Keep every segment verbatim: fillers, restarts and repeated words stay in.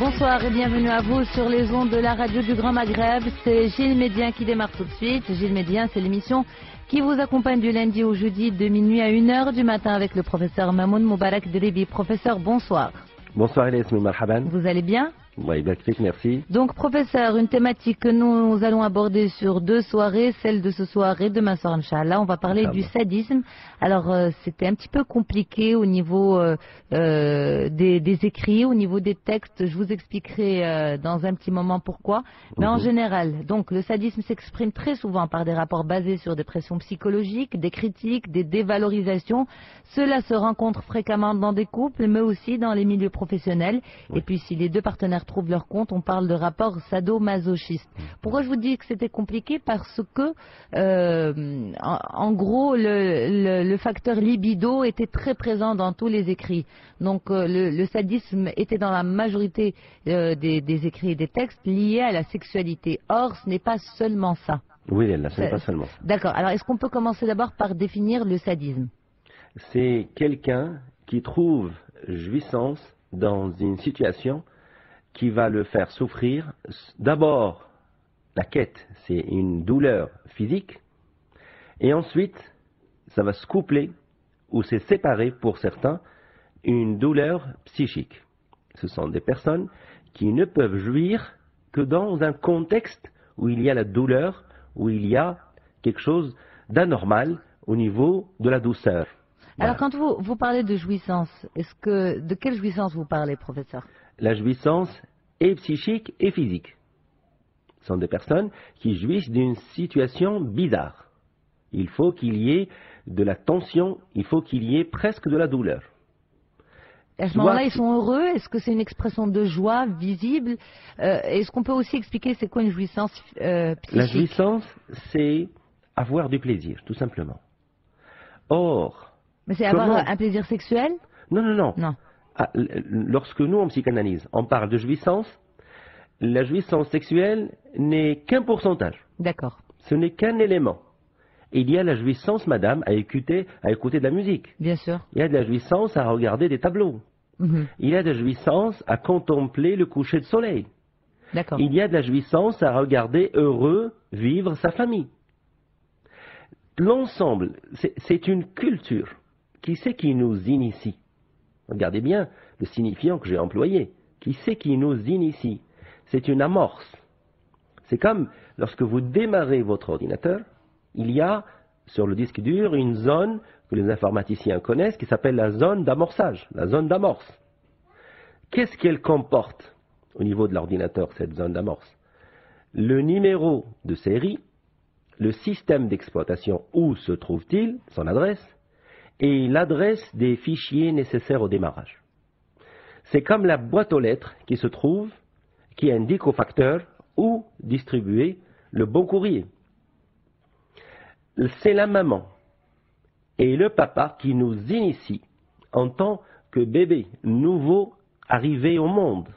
Bonsoir et bienvenue à vous sur les ondes de la radio du Grand Maghreb. C'est Jil Medi qui démarre tout de suite. Jil Medi, c'est l'émission qui vous accompagne du lundi au jeudi de minuit à une heure du matin avec le professeur Mamoun Moubarak Dribi. Professeur, bonsoir. Bonsoir Elias Moumarhaban. Vous allez bien? Oui, bien, merci. Donc professeur, une thématique que nous allons aborder sur deux soirées, celle de ce soir et demain soir, Inch'Allah. On va parler du sadisme. Alors euh, c'était un petit peu compliqué au niveau euh, euh, des, des écrits, au niveau des textes. Je vous expliquerai euh, dans un petit moment pourquoi. Mais mm-hmm. en général, donc le sadisme s'exprime très souvent par des rapports basés sur des pressions psychologiques, des critiques, des dévalorisations. Cela se rencontre fréquemment dans des couples, mais aussi dans les milieux professionnels. Oui. Et puis si les deux partenaires trouvent leur compte, on parle de rapport sadomasochiste. Pourquoi je vous dis que c'était compliqué? Parce que, euh, en, en gros, le, le, le facteur libido était très présent dans tous les écrits. Donc, euh, le, le sadisme était dans la majorité euh, des, des écrits et des textes liés à la sexualité. Or, ce n'est pas seulement ça. Oui, elle, ce n'est pas seulement ça. D'accord. Alors, est-ce qu'on peut commencer d'abord par définir le sadisme? C'est quelqu'un qui trouve jouissance dans une situation qui va le faire souffrir. D'abord, la quête, c'est une douleur physique, et ensuite, ça va se coupler, ou se séparer pour certains, une douleur psychique. Ce sont des personnes qui ne peuvent jouir que dans un contexte où il y a la douleur, où il y a quelque chose d'anormal au niveau de la douceur. Voilà. Alors quand vous, vous parlez de jouissance, est-ce que, de quelle jouissance vous parlez, professeur? La jouissance est psychique et physique. Ce sont des personnes qui jouissent d'une situation bizarre. Il faut qu'il y ait de la tension, il faut qu'il y ait presque de la douleur. À ce moment-là, ils sont heureux. Est-ce que c'est une expression de joie visible? euh, Est-ce qu'on peut aussi expliquer c'est quoi une jouissance euh, psychique? La jouissance, c'est avoir du plaisir, tout simplement. Or... Mais c'est avoir comment... un plaisir sexuel? Non, non, non. Non. Ah, lorsque nous, en psychanalyse, on parle de jouissance, la jouissance sexuelle n'est qu'un pourcentage. D'accord. Ce n'est qu'un élément. Il y a la jouissance, madame, à écouter, à écouter de la musique. Bien sûr. Il y a de la jouissance à regarder des tableaux. Mm-hmm. Il y a de la jouissance à contempler le coucher de soleil. D'accord. Il y a de la jouissance à regarder heureux vivre sa famille. L'ensemble, c'est une culture. Qui c'est qui nous initie? Regardez bien le signifiant que j'ai employé. Qui c'est qui nous initie? C'est une amorce. C'est comme lorsque vous démarrez votre ordinateur, il y a sur le disque dur une zone que les informaticiens connaissent qui s'appelle la zone d'amorçage, la zone d'amorce. Qu'est-ce qu'elle comporte au niveau de l'ordinateur, cette zone d'amorce? Le numéro de série, le système d'exploitation, où se trouve-t-il, son adresse, et l'adresse des fichiers nécessaires au démarrage. C'est comme la boîte aux lettres qui se trouve, qui indique au facteur où distribuer le bon courrier. C'est la maman et le papa qui nous initient en tant que bébé nouveau arrivé au monde.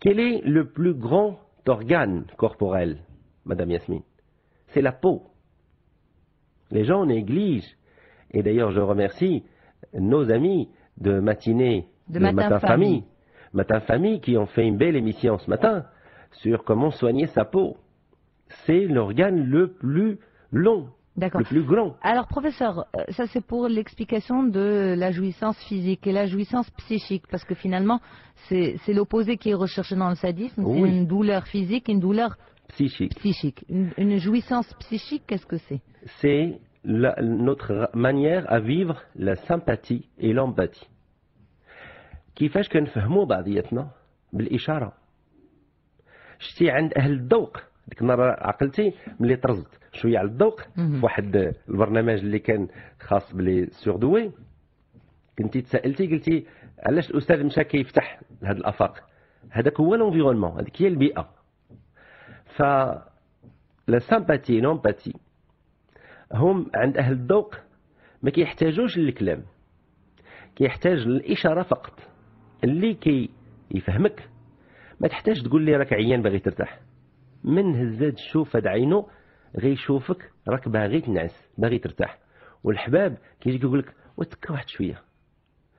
Quel est le plus grand organe corporel, madame Yasmine? C'est la peau. Les gens négligent. Et d'ailleurs, je remercie nos amis de matinée, de, de Matin, Matin Famille. Famille, Matin Famille, qui ont fait une belle émission ce matin sur comment soigner sa peau. C'est l'organe le plus long, le plus grand. Alors, professeur, ça c'est pour l'explication de la jouissance physique et la jouissance psychique, parce que finalement, c'est l'opposé qui est recherché dans le sadisme, oui. C'est une douleur physique, une douleur psychique. psychique. Une, une jouissance psychique, qu'est-ce que c'est? C'est La, notre manière à vivre la sympathie et l'empathie. كيفاش كنفهموا بعضياتنا بالاشاره؟ شتي عند اهل الذوق ديك المره عقلتي ملي طرزت شويه على الذوق في واحد البرنامج اللي كان خاص بلي سور دوي كنتي تسالتي قلتي علاش الاستاذ مشى كيفتح لهذا الافاق؟ هذاك هو لونفيرونمون، هذيك هي البيئه. ف لا سامباتي لومباتي هم عند أهل الذوق ما كيحتاجوش للكلام، كيحتاج للإشارة فقط. اللي كي يفهمك ما تحتاج تقول لي راك عيان باغي ترتاح، من هزاد الشوف هاد عينو غيشوفك راك باغي تنعس باغي ترتاح. والحباب كيجي كيقول لك وتكا واحد شوية،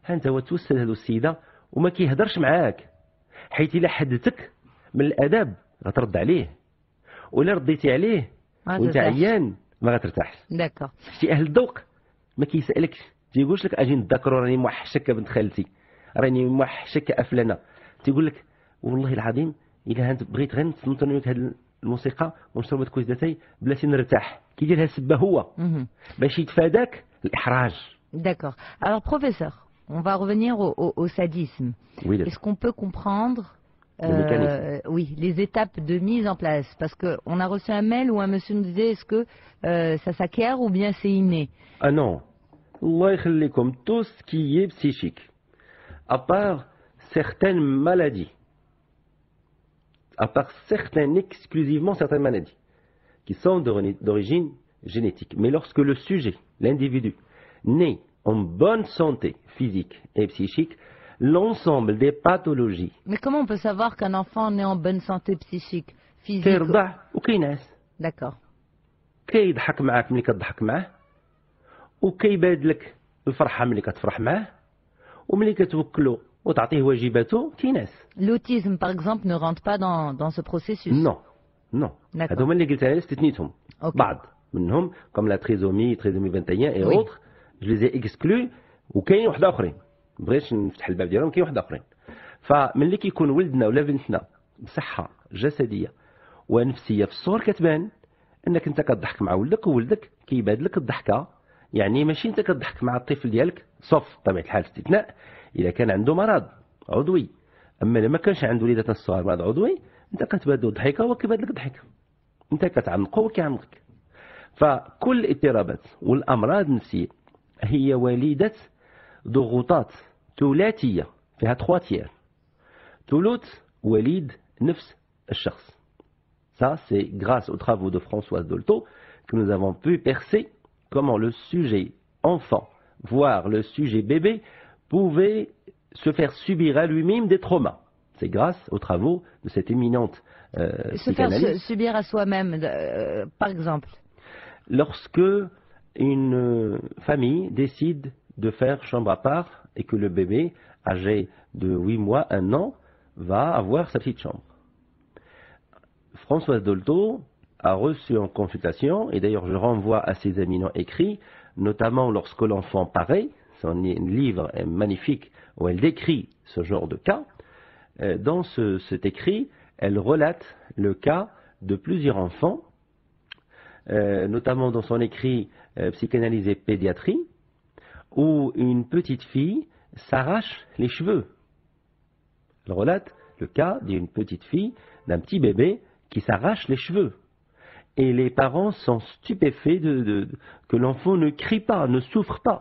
ها انت هو توسل هادو السيدة وما كيهضرش معاك، حيت إلا حدتك من الآداب غترد عليه، ولا رديتي عليه وأنت عيان ما غترتاحش. داكوغ. شتي أهل الذوق ما كيسألكش، تيقولش لك أجي نتذاكر راني موحشك بنت خالتي، راني موحشك أفلانة، تيقول لك والله العظيم إلا بغيت غير نتصنتر لك هاد الموسيقى ونشرب هاد الكويس داتاي بلاتي نرتاح، كيدير لها السبة هو باش يتفاداك الإحراج. D'accord. Alors professeur, on va revenir au, au, au sadisme. Oui, est-ce qu'on peut comprendre euh, le oui, les étapes de mise en place? Parce qu'on a reçu un mail où un monsieur nous disait est-ce que euh, ça s'acquiert ou bien c'est inné? Ah non. Allah yakhlikoum, tout ce qui est psychique, à part certaines maladies, à part certaines, exclusivement certaines maladies, qui sont d'origine génétique. Mais lorsque le sujet, l'individu, né en bonne santé physique et psychique, l'ensemble des pathologies. Mais comment on peut savoir qu'un enfant né en bonne santé psychique, physique? D'accord. كيضحك معاك ملي كتضحك معاه، وكيباد لك الفرحة ملي كتفرح معاه، وملي كتوكلو وتعطيه واجباته كيناس. L'autisme par exemple ne rentre pas dans dans ce processus. Non, non. هادو هما اللي قلت عليهم استثنيتهم. بعض منهم comme la trisomie, trisomie vingt et un et autres. Je les ai exclus وكاين واحد اخرين مبغيتش نفتح الباب ديالهم، كاين واحد اخرين. فملي كيكون ولدنا ولا بنتنا بصحه جسديه ونفسيه في الصور كتبان انك انت كتضحك مع ولدك وولدك كيباد لك الضحكه، يعني ماشي انت كتضحك مع الطفل ديالك صوف بطبيعه الحال استثناء اذا كان عنده مرض عضوي. اما الا ما كانش عند وليداتنا الصغار مرض عضوي انت كتبادلو الضحكه وكيباد لك الضحكه، انت كتعنقو وكيعنقك. فكل الاضطرابات والامراض النفسيه هي وليدة ضغوطات ثلاثية فيها ثلاث ثلث وليد نفس الشخص. Ça c'est grâce aux travaux de Françoise Dolto que nous avons pu percer comment le sujet enfant, voire le sujet bébé, pouvait se faire subir à lui-même des traumas. C'est grâce aux travaux de cette éminente euh, se faire subir à soi-même, euh, par exemple. Lorsque une famille décide de faire chambre à part et que le bébé âgé de huit mois, un an va avoir sa petite chambre. Françoise Dolto a reçu en consultation, et d'ailleurs je renvoie à ses éminents écrits, notamment Lorsque l'enfant paraît, son livre est magnifique où elle décrit ce genre de cas. Dans ce, cet écrit, elle relate le cas de plusieurs enfants, Euh, notamment dans son écrit euh, Psychanalyse et pédiatrie, où une petite fille s'arrache les cheveux. Elle relate le cas d'une petite fille, d'un petit bébé qui s'arrache les cheveux. Et les parents sont stupéfaits de, de, de, que l'enfant ne crie pas, ne souffre pas.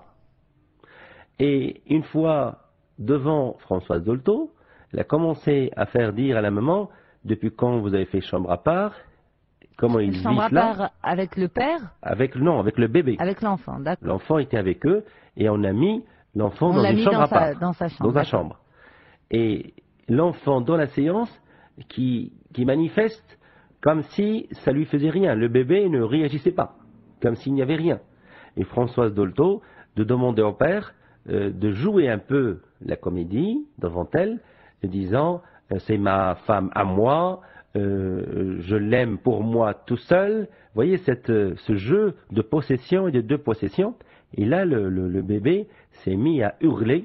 Et une fois devant Françoise Dolto, elle a commencé à faire dire à la maman « Depuis quand vous avez fait chambre à part ?» Comment ils vivent là ? Avec le père ? Avec, non, avec le bébé. Avec l'enfant, d'accord. L'enfant était avec eux et on a mis l'enfant dans une chambre à part. Dans sa chambre. Dans sa chambre. Et l'enfant dans la séance qui, qui manifeste comme si ça lui faisait rien. Le bébé ne réagissait pas, comme s'il n'y avait rien. Et Françoise Dolto de demander au père euh, de jouer un peu la comédie devant elle, disant euh, c'est ma femme à moi. Euh, je l'aime pour moi tout seul. Vous voyez cette, euh, ce jeu de possession et de deux possessions. Et là, le, le, le bébé s'est mis à hurler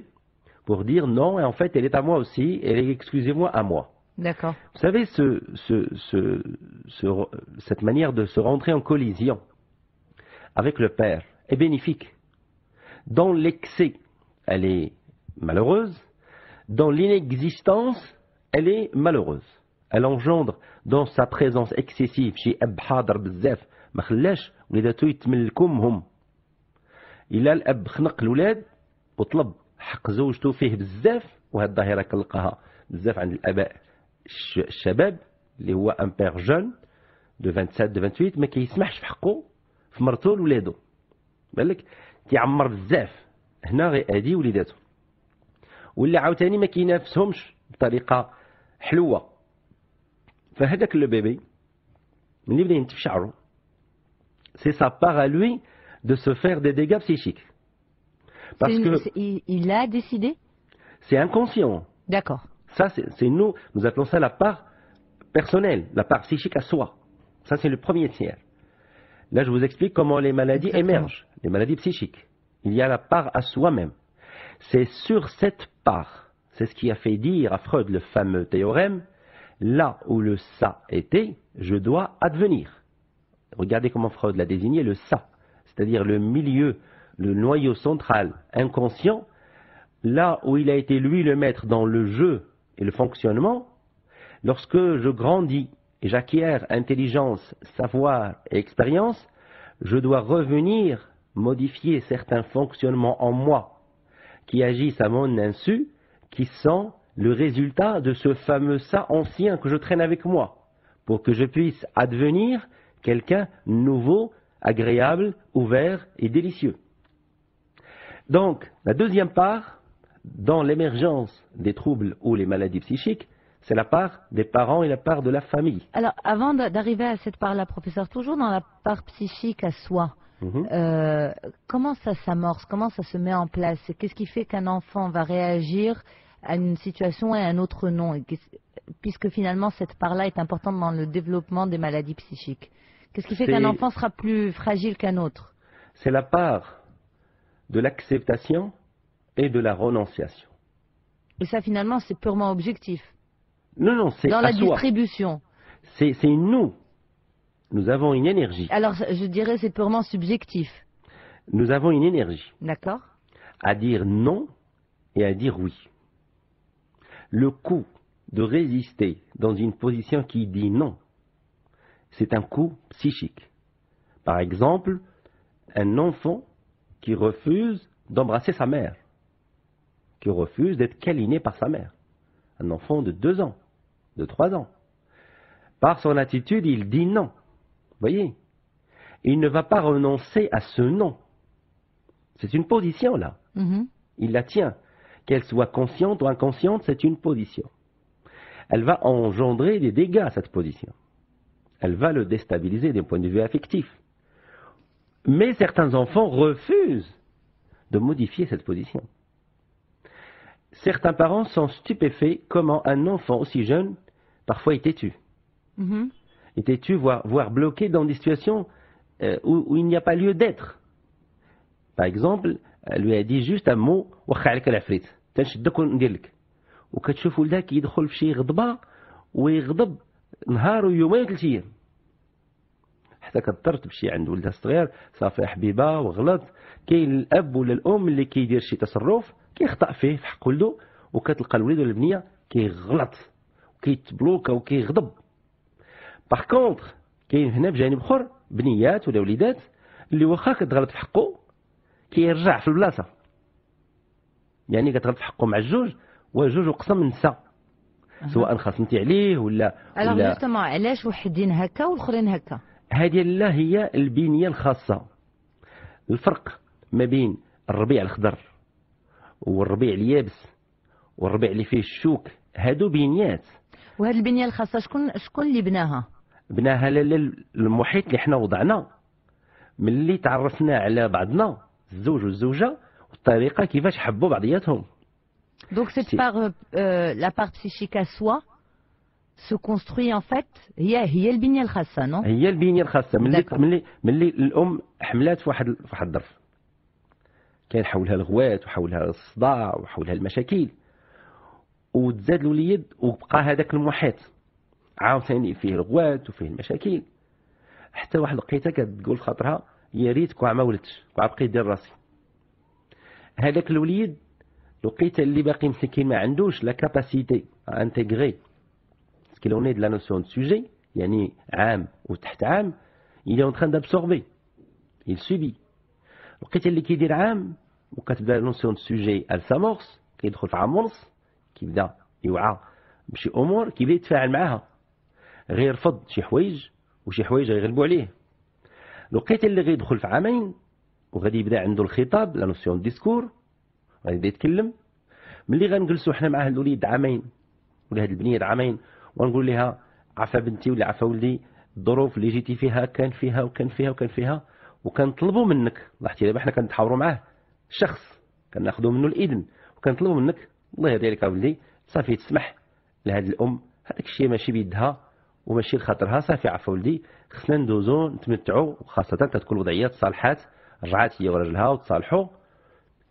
pour dire non, et en fait, elle est à moi aussi, elle est exclusivement à moi. D'accord. Vous savez, ce, ce, ce, ce, cette manière de se rentrer en collision avec le père est bénéfique. Dans l'excès, elle est malheureuse. Dans l'inexistence, elle est malheureuse. Elle engendre dans sa présence excessive chez Ab Hadar Bzef, Makhlesh, ou les Datouit Melkumhum. Il a l'Ab Khnak l'Oulad, ou Tlab, Hakzouj Toufih Bzef, ou Haddahira Kalkaha, Bzef an l'Aba Shabab, les Wa un père jeune, de vingt-sept, de vingt-huit, mais qui smash Fahko, Fmarto l'Oulado. Belek, qui a Mar Bzef, Hnar et Adi ou les Datou. Ou l'Aoutani, mais qui n'a pas Somch, Tariqa, Hloua. فهذاك البيبي ملي بدا ينتف شعره سي سا باغ ا لوي دو سو فير دي ديغا بسيشيك باسكو il a décidé c'est inconscient. D'accord. Ça, c'est nous, nous appelons ça la part personnelle, la part psychique à soi. Ça, c'est le premier tiers. Là, je vous explique comment les maladies Exactement. émergent, les maladies psychiques. Il y a la part à soi-même. C'est sur cette part, c'est ce qui a fait dire à Freud le fameux théorème, là où le ça était, je dois advenir. Regardez comment Freud l'a désigné, le ça, c'est-à-dire le milieu, le noyau central inconscient, là où il a été lui le maître dans le jeu et le fonctionnement. Lorsque je grandis et j'acquiers intelligence, savoir et expérience, je dois revenir modifier certains fonctionnements en moi qui agissent à mon insu, qui sont le résultat de ce fameux ça ancien que je traîne avec moi, pour que je puisse advenir quelqu'un nouveau, agréable, ouvert et délicieux. Donc, la deuxième part, dans l'émergence des troubles ou les maladies psychiques, c'est la part des parents et la part de la famille. Alors, avant d'arriver à cette part-là, professeur, toujours dans la part psychique à soi, mmh. euh, comment ça s'amorce, comment ça se met en place? Qu'est-ce qui fait qu'un enfant va réagir à une situation et à un autre non? Puisque finalement, cette part-là est importante dans le développement des maladies psychiques. Qu'est-ce qui fait qu'un enfant sera plus fragile qu'un autre? C'est la part de l'acceptation et de la renonciation. Et ça, finalement, c'est purement objectif? Non, non, c'est dans la distribution. C'est nous. Nous avons une énergie. Alors, je dirais c'est purement subjectif. Nous avons une énergie. D'accord. À dire non et à dire oui. Le coup de résister dans une position qui dit non, c'est un coup psychique. Par exemple, un enfant qui refuse d'embrasser sa mère, qui refuse d'être câliné par sa mère. Un enfant de deux ans, de trois ans. Par son attitude, il dit non. Voyez, il ne va pas renoncer à ce non. C'est une position là. Mm-hmm. Il la tient. Qu'elle soit consciente ou inconsciente, c'est une position. Elle va engendrer des dégâts, cette position. Elle va le déstabiliser d'un point de vue affectif. Mais certains enfants refusent de modifier cette position. Certains parents sont stupéfaits comment un enfant aussi jeune, parfois est têtu. Mmh. Est têtu, voire, voire bloqué dans des situations euh, où, où il n'y a pas lieu d'être. Par exemple, elle lui a dit juste un mot, « Wakhalik la frite ». حتى كثرت بشي عند ولدها الصغير صافي حبيبه وغلط كاين الاب ولا الام اللي كيدير شي تصرف كيخطا فيه في حق ولده وكتلقى الولد ولا البنيه كيغلط وكيتبلوكا وكيغضب. باغ كونتر كاين هنا بجانب اخر بنيات ولا وليدات اللي واخا كتغلط في حقه كيرجع في البلاصه، يعني كتغلط في حقه مع الجوج وجوج وقسم نسى سواء خاصمتي عليه ولا ولا جوستومون علاش وحدين هكا والاخرين هكا؟ هذه الله هي البنية الخاصة. الفرق ما بين الربيع الخضر والربيع اليابس والربيع اللي فيه الشوك، هادو بنيات. وهاد البنية الخاصة شكون شكون اللي بناها؟ بناها المحيط اللي حنا وضعناه. ملي تعرفنا على بعضنا الزوج والزوجة والطريقة كيفاش حبوا بعضياتهم. دونك سيت باغ لا باغ بسيشيك ا سوا se construit en fait, هي هي البنية الخاصة، نو؟ هي البنية الخاصة، ملي ملي ملي الأم حملات في واحد في واحد الظرف. كاين حولها الغوات وحولها الصداع وحولها المشاكل. وتزاد الوليد وبقى هذاك المحيط. عاوتاني فيه الغوات وفيه المشاكل. حتى واحد الوقيتة كتقول خاطرها يا ريت كوع ما ولدتش، كوع بقيت دير راسي. هذاك الوليد الوقيتة اللي باقي مسكين ما عندوش لا كاباسيتي انتيغري qu'il en est de la notion de sujet, yani عام ou تحت عام, il est en train d'absorber, il subit. وقت اللي كيدير عام وكتبدا لا نوسيون دو سوجي ال سامورس كيدخل في عمرص كيبدا يوعى بشي امور كيبدا يتفاعل معاها غيرفض شي حوايج وشي حوايج غيغلبوا عليه. الوقت اللي غيدخل في عامين وغادي يبدا عنده الخطاب لا نوسيون ديسكور غادي يبدا يتكلم. ملي غنجلسوا حنا مع هاد الوليد عامين ولا هاد البنيه عامين ونقول لها عفا بنتي ولا عفا ولدي الظروف اللي جيتي فيها كان فيها وكان فيها وكان فيها وكنطلبوا منك، لاحظتي دابا حنا كنتحاوروا معاه الشخص كناخذوا منه الاذن وكنطلبوا منك الله يرضي عليك يا ولدي صافي تسمح لهذه الام هذاك الشيء ماشي بيدها وماشي لخاطرها. صافي عفا ولدي خصنا ندوزو نتمتعو، خاصة كتكون الوضعية تصالحات، رجعات هي وراجلها وتصالحوا،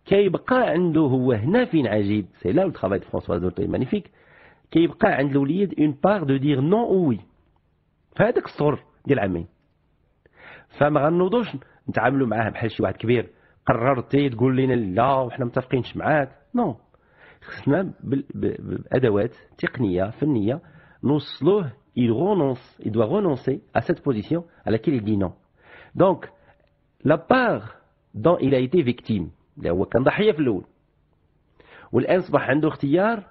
كيبقى عنده هو هنا فين عجيب سي لا لو ترافاي دو فرانسواز دولتو مانيفيك، كيبقى عند الوليد اون باغ دو دير نون او وي في هذاك الصغر ديال عامين. فما غنوضوش نتعاملوا معاه بحال شي واحد كبير قررتي تقول لنا لا وحنا متفقينش معاك، نو خصنا بأدوات تقنية فنية نوصلوه il renonce, il doit renoncer à cette position à laquelle il dit non. Donc, la part dont il a été victime, اللي هو كان ضحية في الأول، والآن أصبح عنده اختيار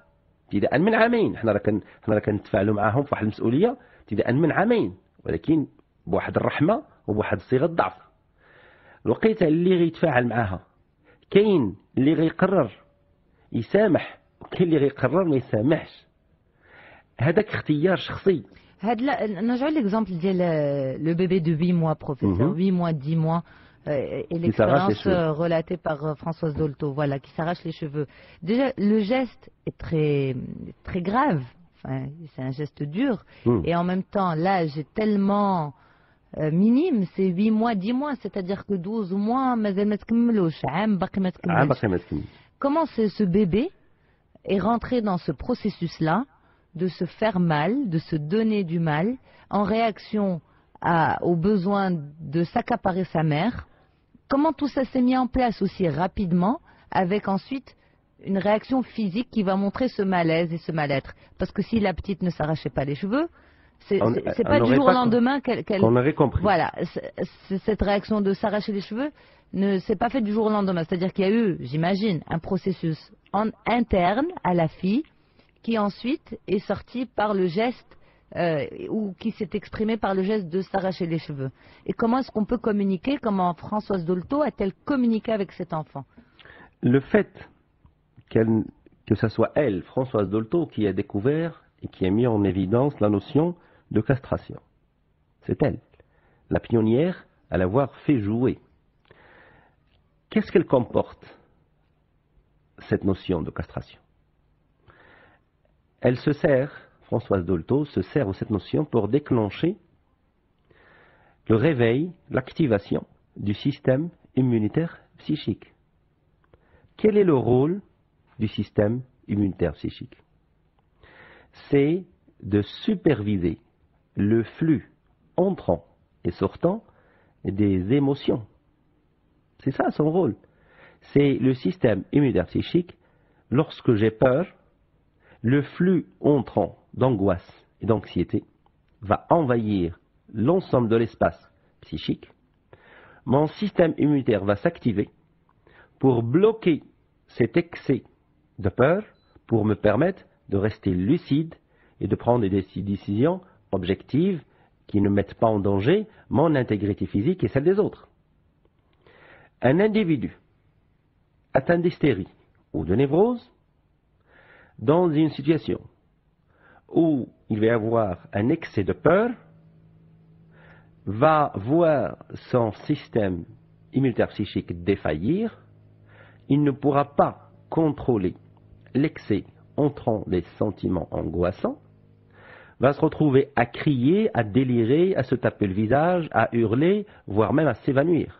ابتداء من عامين، حنا راه كن حنا راه كنتفاعلوا معاهم في واحد المسؤولية ابتداء من عامين، ولكن بواحد الرحمة وبواحد صيغة الضعف. الوقيته اللي غيتفاعل معاها، كاين اللي غيقرر يسامح وكاين اللي غيقرر ما يسامحش. هذاك اختيار شخصي. هاد لا نرجعوا ليكزامبل ديال لو بيبي دو huit mois بروفيسور huit mois dix mois et l'expérience relatée par Françoise Dolto voilà qui s'arrache les cheveux. Déjà le geste est très très grave. Enfin, c'est un geste dur mm. et en même temps l'âge est tellement euh, minime, c'est huit mois dix mois, c'est-à-dire que douze mois مازال ما تكملوش عام باقي ما تكملش. Comment ce bébé est rentré dans ce processus là de se faire mal, de se donner du mal, en réaction à, aux besoins de s'accaparer sa mère. Comment tout ça s'est mis en place aussi rapidement, avec ensuite une réaction physique qui va montrer ce malaise et ce mal-être. Parce que si la petite ne s'arrachait pas les cheveux, c'est pas du jour au lendemain qu'elle... Qu on aurait compris. Voilà, cette réaction de s'arracher les cheveux ne s'est pas faite du jour au lendemain. C'est-à-dire qu'il y a eu, j'imagine, un processus en, interne à la fille, qui ensuite est sorti par le geste, euh, ou qui s'est exprimé par le geste de s'arracher les cheveux. Et comment est-ce qu'on peut communiquer, comment Françoise Dolto a-t-elle communiqué avec cet enfant? Le fait qu'elle, que ce soit elle, Françoise Dolto, qui a découvert et qui a mis en évidence la notion de castration. C'est elle, la pionnière à l'avoir fait jouer. Qu'est-ce qu'elle comporte, cette notion de castration? Elle se sert, Françoise Dolto se sert de cette notion pour déclencher le réveil, l'activation du système immunitaire psychique. Quel est le rôle du système immunitaire psychique? C'est de superviser le flux entrant et sortant des émotions. C'est ça son rôle. C'est le système immunitaire psychique, lorsque j'ai peur, le flux entrant d'angoisse et d'anxiété va envahir l'ensemble de l'espace psychique. Mon système immunitaire va s'activer pour bloquer cet excès de peur, pour me permettre de rester lucide et de prendre des décisions objectives qui ne mettent pas en danger mon intégrité physique et celle des autres. Un individu atteint d'hystérie ou de névrose, dans une situation où il va y avoir un excès de peur, va voir son système immunitaire psychique défaillir, il ne pourra pas contrôler l'excès entrant des sentiments angoissants, va se retrouver à crier, à délirer, à se taper le visage, à hurler, voire même à s'évanouir.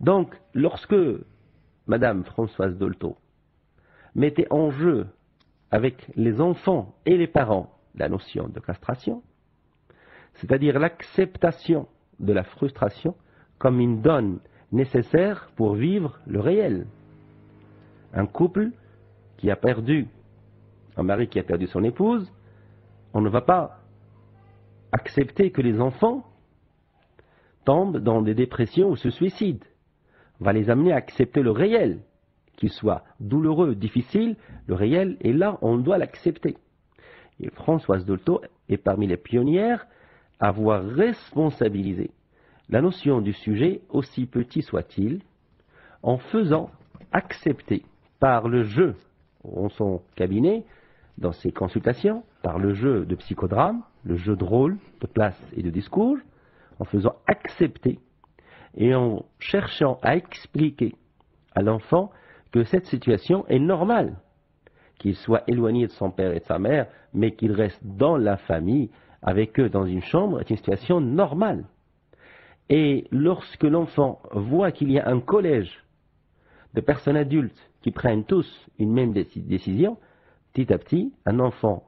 Donc, lorsque Madame Françoise Dolto mettait en jeu avec les enfants et les parents la notion de castration, c'est-à-dire l'acceptation de la frustration comme une donne nécessaire pour vivre le réel. Un couple qui a perdu, un mari qui a perdu son épouse, on ne va pas accepter que les enfants tombent dans des dépressions ou se suicident. On va les amener à accepter le réel. Qu'il soit douloureux, difficile, le réel est là, on doit l'accepter. Et Françoise Dolto est parmi les pionnières à avoir responsabilisé la notion du sujet, aussi petit soit-il, en faisant accepter par le jeu, en son cabinet, dans ses consultations, par le jeu de psychodrame, le jeu de rôle, de place et de discours, en faisant accepter et en cherchant à expliquer à l'enfant que cette situation est normale, qu'il soit éloigné de son père et de sa mère, mais qu'il reste dans la famille, avec eux dans une chambre, est une situation normale. Et lorsque l'enfant voit qu'il y a un collège de personnes adultes qui prennent tous une même décision, petit à petit, un enfant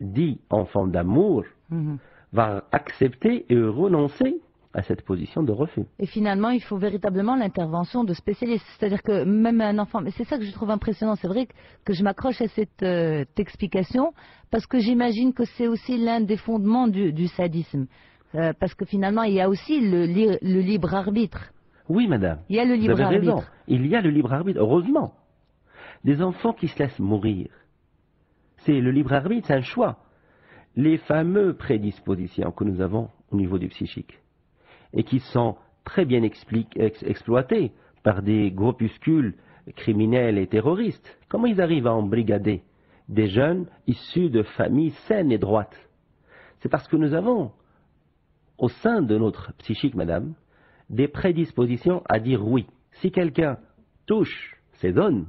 dit enfant d'amour, mmh. va accepter et renoncer à cette position de refus. Et finalement, il faut véritablement l'intervention de spécialistes. C'est-à-dire que même un enfant... Mais c'est ça que je trouve impressionnant. C'est vrai que je m'accroche à cette euh, explication parce que j'imagine que c'est aussi l'un des fondements du, du sadisme. Euh, parce que finalement, il y a aussi le, li le libre arbitre. Oui, madame. Il y a le libre arbitre. Vous avez raison. Il y a le libre arbitre. Heureusement. Des enfants qui se laissent mourir. C'est le libre arbitre, c'est un choix. Les fameux prédispositions que nous avons au niveau du psychique, et qui sont très bien exploités par des groupuscules criminels et terroristes. Comment ils arrivent à embrigader des jeunes issus de familles saines et droites? C'est parce que nous avons, au sein de notre psychique, madame, des prédispositions à dire oui. Si quelqu'un touche ces zones,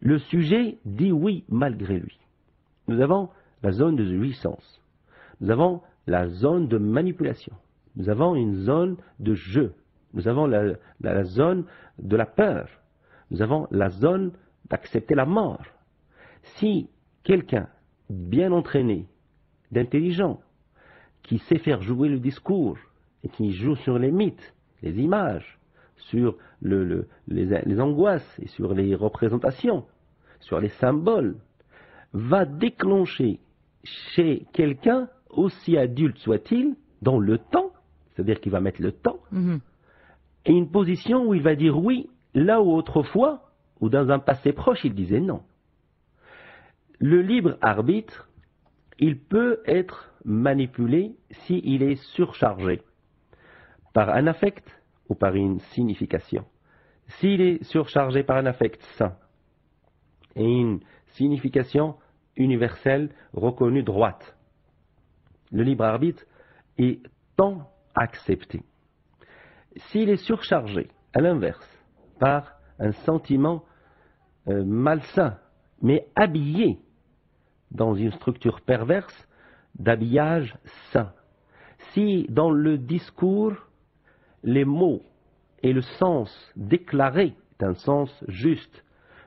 le sujet dit oui malgré lui. Nous avons la zone de jouissance. Nous avons la zone de manipulation. Nous avons une zone de jeu, nous avons la, la, la zone de la peur, nous avons la zone d'accepter la mort. Si quelqu'un bien entraîné, d'intelligent, qui sait faire jouer le discours et qui joue sur les mythes, les images, sur le, le, les, les angoisses et sur les représentations, sur les symboles, va déclencher chez quelqu'un, aussi adulte soit-il, dans le temps, c'est-à-dire qu'il va mettre le temps, mmh. et une position où il va dire oui, là où autrefois, ou dans un passé proche, il disait non. Le libre arbitre, il peut être manipulé s'il est surchargé par un affect ou par une signification. S'il est surchargé par un affect sain et une signification universelle reconnue droite, le libre arbitre est tant accepté. S'il est surchargé, à l'inverse, par un sentiment euh, malsain, mais habillé dans une structure perverse d'habillage sain. Si dans le discours, les mots et le sens déclaré est un sens juste,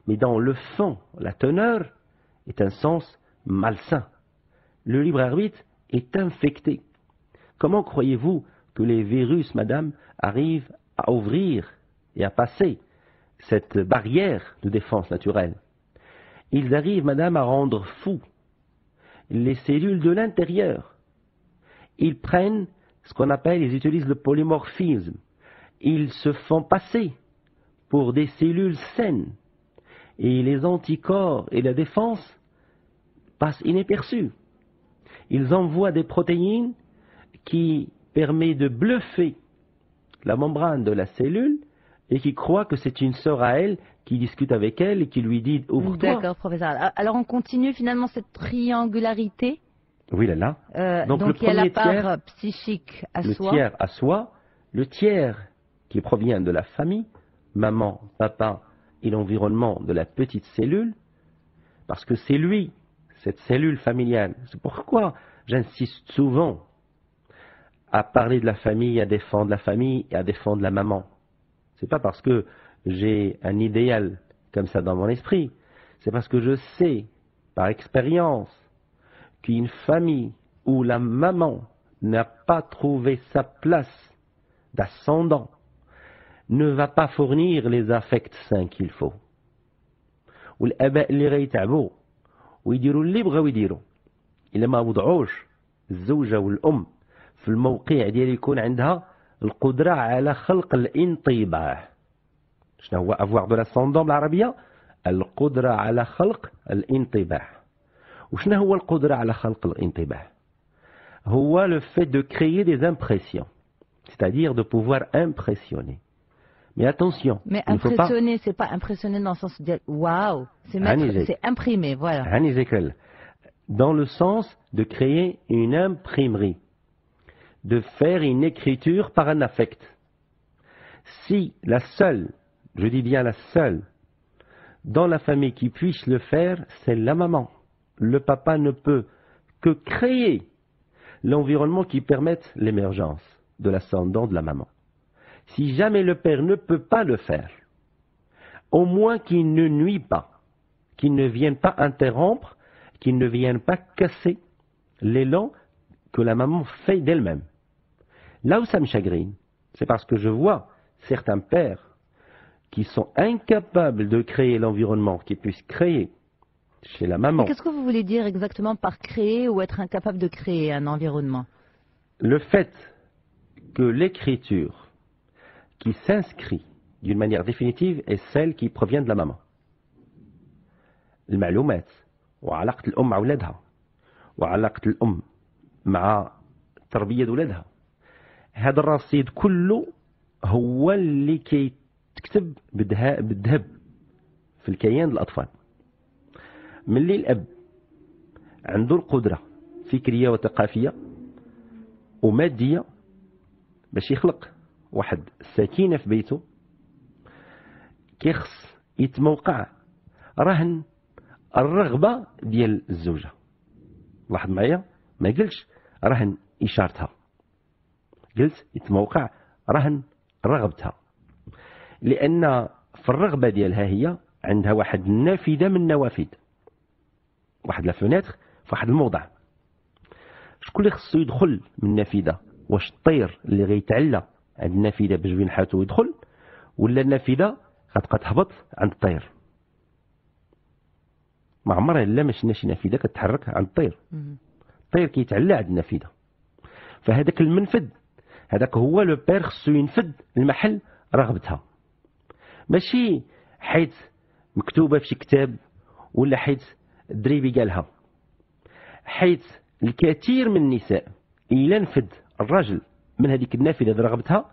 mais dans le fond, la teneur est un sens malsain. Le libre arbitre est infecté. Comment croyez-vous que les virus, madame, arrivent à ouvrir et à passer cette barrière de défense naturelle? Ils arrivent, madame, à rendre fous les cellules de l'intérieur. Ils prennent ce qu'on appelle, ils utilisent le polymorphisme. Ils se font passer pour des cellules saines. Et les anticorps et la défense passent inaperçus. Ils envoient des protéines qui permet de bluffer la membrane de la cellule et qui croit que c'est une sœur à elle qui discute avec elle et qui lui dit « ouvre-toi ». D'accord, professeur. Alors on continue finalement cette triangularité. Oui, là, là. Euh, donc, donc le il y a la part tiers, psychique à le soi. Le tiers à soi, le tiers qui provient de la famille, maman, papa et l'environnement de la petite cellule, parce que c'est lui, cette cellule familiale. C'est pourquoi j'insiste souvent à parler de la famille, à défendre la famille et à défendre la maman. C'est pas parce que j'ai un idéal comme ça dans mon esprit, c'est parce que je sais, par expérience, qu'une famille où la maman n'a pas trouvé sa place d'ascendant ne va pas fournir les affects sains qu'il faut. Ou l'aba li rayta'bou, ou ydirou li bghou ydirou, illa ma wad'ouch az-zawja wal um. في الموقع ديالي يكون عندها القدرة على خلق الانطباع. شنو هو افواغ دو لاسوندون بالعربية؟ القدرة على خلق الانطباع. وشنو هو القدرة على خلق الانطباع؟ هو لو فيت دو كريي دي امبرسيون، c'est-à-dire de pouvoir impressionner. Mais attention. Mais impressionner, c'est pas impressionner dans le sens de dire waouh, c'est mettre, c'est imprimer, voilà. Dans le sens de créer une imprimerie, de faire une écriture par un affect. Si la seule, je dis bien la seule, dans la famille qui puisse le faire, c'est la maman. Le papa ne peut que créer l'environnement qui permette l'émergence de l'ascendant de la maman. Si jamais le père ne peut pas le faire, au moins qu'il ne nuit pas, qu'il ne vienne pas interrompre, qu'il ne vienne pas casser l'élan que la maman fait d'elle-même. Là où ça me chagrine, c'est parce que je vois certains pères qui sont incapables de créer l'environnement qu'ils puissent créer chez la maman. Qu'est-ce que vous voulez dire exactement par créer ou être incapable de créer un environnement? Le fait que l'écriture qui s'inscrit d'une manière définitive est celle qui provient de la maman. المعلومات وعلاقة الأم مع ولادها وعلاقة الأم مع تربية ولادها هذا الرصيد كله هو اللي كيتكتب بالذهب في الكيان الأطفال. ملي الأب عنده القدرة فكرية وثقافية ومادية باش يخلق واحد السكينة في بيته كيخص يتموقع رهن الرغبة ديال الزوجة. لاحظ معايا ما قلتش رهن إشارتها، قلت يتموقع رهن رغبتها، لأن في الرغبة ديالها هي عندها واحد النافذة من النوافذ، واحد لافونيتر في واحد الموضع. شكون اللي خصو يدخل من النافذة؟ واش الطير اللي غيتعلى عند النافذة باش بينحاتو يدخل، ولا النافذة غتبقى تهبط عند الطير؟ ما عمرها لا ما شفنا شي نافذه كتحرك عند الطير. الطير كيتعلى عند النافذه. فهذاك المنفذ هذاك هو لو بير خصو ينفذ المحل رغبتها. ماشي حيت مكتوبه في شي كتاب ولا حيت الدريبي قالها. حيت الكثير من النساء الا نفذ الرجل من هذيك النافذه ديال رغبتها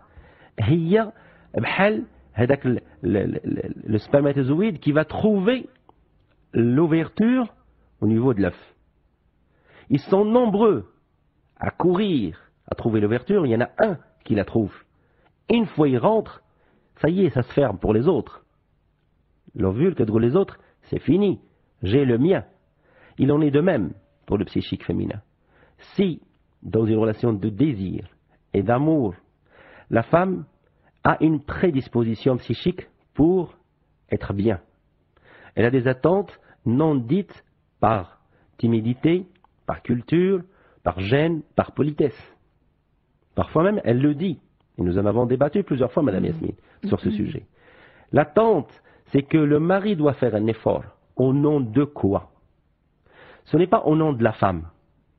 هي بحال هذاك لو سبرماتوزويد كي فا تروفي l'ouverture au niveau de l'œuf. Ils sont nombreux à courir, à trouver l'ouverture, il y en a un qui la trouve. Une fois il rentre, ça y est, ça se ferme pour les autres. L'ovule que trouvent les autres, c'est fini, j'ai le mien. Il en est de même pour le psychique féminin. Si, dans une relation de désir et d'amour, la femme a une prédisposition psychique pour être bien, elle a des attentes non dites par timidité, par culture, par gêne, par politesse. Parfois même, elle le dit. Et nous en avons débattu plusieurs fois, Madame Yasmine, mmh. sur ce mmh. sujet. L'attente, c'est que le mari doit faire un effort. Au nom de quoi? Ce n'est pas au nom de la femme.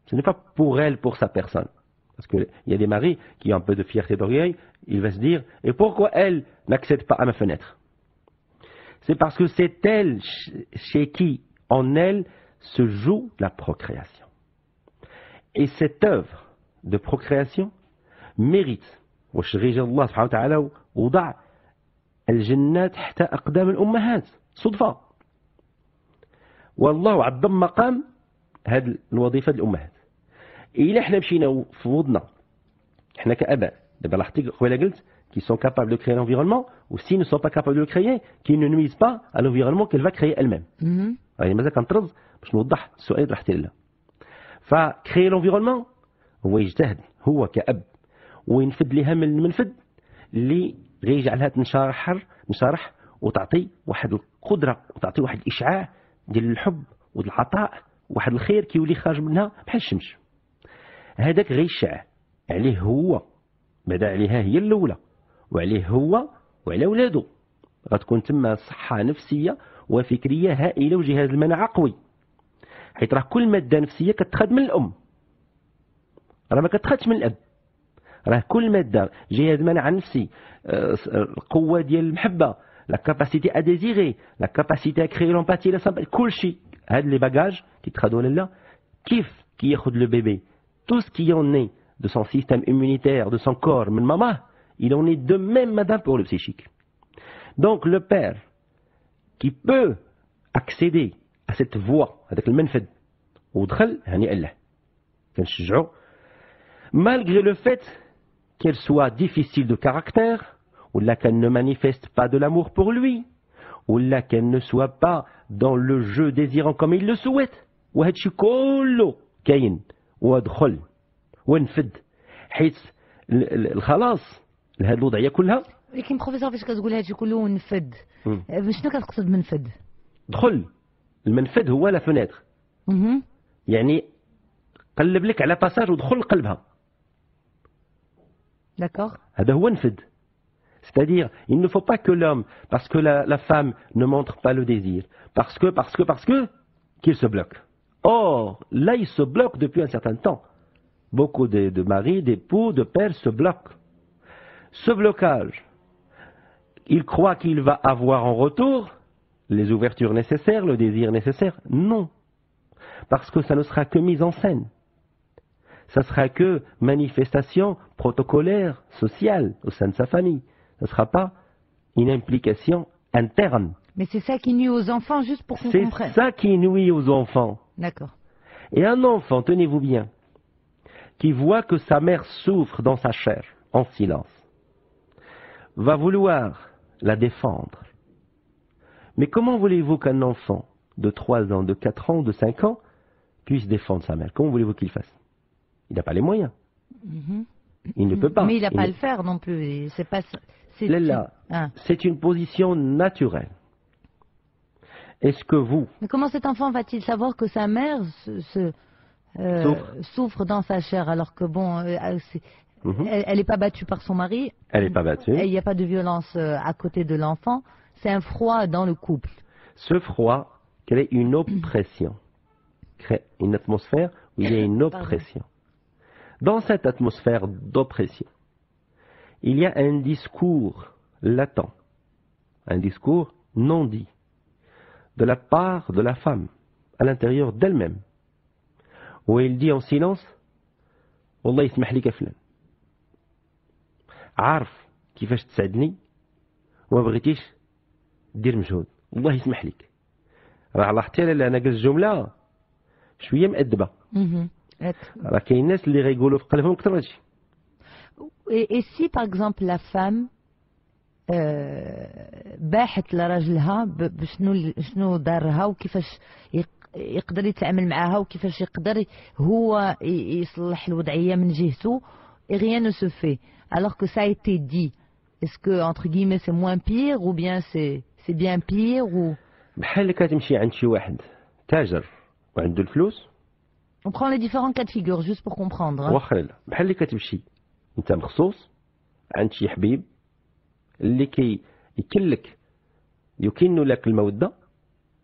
Ce n'est pas pour elle, pour sa personne. Parce qu'il y a des maris qui ont un peu de fierté d'orgueil, il va se dire, et pourquoi elle n'accède pas à ma fenêtre? C'est parce que c'est elle chez qui, en elle, se joue la procréation. Et cette œuvre de procréation mérite. والله عظم مقام هذه الوظيفة الأمهات. إلا حنا مشينا في وضنا حنا كأباء دابا لاحظتي قبيله قلت qui sont capables de créer l'environnement, ou s'ils ne sont pas capables de le créer, qu'ils ne nuisent pas à l'environnement qu'elle va créer elle-même. يعني ماذا كنطرد باش نوضح السؤال اللي رحتي له. فكري لونفيرونمون هو يجتهد هو كأب وينفذ لها من المنفذ اللي غيجعلها تنشرح نشرح وتعطي واحد القدره وتعطي واحد الاشعاع ديال الحب والعطاء واحد الخير كيولي خارج منها بحال الشمس. هذاك غيشع عليه هو بعدا عليها هي الاولى. وعليه هو وعلى ولادو غتكون تما صحة نفسية وفكرية هائلة وجهاز المناعة قوي، حيت راه كل مادة نفسية كتخد من الأم، راه ما كتخدش من الأب، راه كل مادة جهاز المناعة النفسي، القوة ديال المحبة، لا كاباسيتي أديزيغي، لا كاباسيتي أكخي لومباتي، لا سامباتي، كلشي هاد لي باكاج كيتخدو ولا لا، كيف كياخد لو بيبي، تو سكي أون إي دو سون سيستيم إيمونيتير، دو سون كور من ماماه. Il en est de même, madame, pour le psychique. Donc le père qui peut accéder à cette voie, avec le menfed, ou d'khal, hani Allah. Malgré le fait qu'elle soit difficile de caractère, ou là qu'elle ne manifeste pas de l'amour pour lui, ولا كان نسوا با dans le jeu désirant comme il le souhaite. وهادشي كله كاين وادخل ونفد حيت الخلاص لهاد الوضعيه كلها. ولكن بروفيسور فاش كتقول هادشي كله ونفد شنو كتقصد بنفد؟ دخل المنفذ هو لا فونيتر. يعني قلب لك على باساج ودخل لقلبها. D'accord. هذا هو نفد. C'est-à-dire, il ne faut pas que l'homme, parce que la, la femme ne montre pas le désir, parce que, parce que, parce que, qu'il se bloque. Or, là, il se bloque depuis un certain temps. Beaucoup de, de maris, d'époux, de pères se bloquent. Ce blocage, il croit qu'il va avoir en retour les ouvertures nécessaires, le désir nécessaire. Non. Parce que ça ne sera que mise en scène. Ça sera que manifestation protocolaire, sociale, au sein de sa famille. Ce ne sera pas une implication interne. Mais c'est ça qui nuit aux enfants, juste pour qu'on comprenne. C'est ça qui nuit aux enfants. D'accord. Et un enfant, tenez-vous bien, qui voit que sa mère souffre dans sa chair, en silence, va vouloir la défendre. Mais comment voulez-vous qu'un enfant de trois ans, de quatre ans, de cinq ans, puisse défendre sa mère? Comment voulez-vous qu'il fasse? Il n'a pas les moyens. Mm-hmm. Il ne peut pas. Mais il n'a pas à le faire non plus. C'est pas... Léla, ah. C'est une position naturelle. Est-ce que vous... Mais comment cet enfant va-t-il savoir que sa mère se, se, euh, souffre. souffre dans sa chair, alors que bon, euh, est, mm-hmm. elle n'est pas battue par son mari. Elle n'est pas battue. Il n'y a pas de violence euh, à côté de l'enfant. C'est un froid dans le couple. Ce froid crée une oppression. Crée une atmosphère où il y a une oppression. Dans cette atmosphère d'oppression, il y a un discours latent, un discours non dit, de la part de la femme, à l'intérieur d'elle-même, où elle dit en silence, « Wallah yismah li kaflan, arf kifash t'sadni, wa bghitish dir mjhoud, Wallah yismah lik. » Allah ta'ala lana qaz jumla, شوية مأدبة. Alors qu'il y a des gens qui rigolent dans leur tête. Et si par exemple la femme باحت لرجلها بشنو شنو دارها وكيفاش يقدر يتعامل معاها وكيفاش يقدر هو يصلح الوضعية من جهته et rien ne se fait alors que ça a été dit, est-ce que entre guillemets c'est moins pire ou bien c'est c'est bien pire ou بحال اللي كتمشي عند شي واحد تاجر وعنده الفلوس. On prend les différents cas de figure, juste pour comprendre. واخا لا، بحال اللي كتمشي أنت مخصوص عند شي حبيب اللي كيكلك يكن لك المودة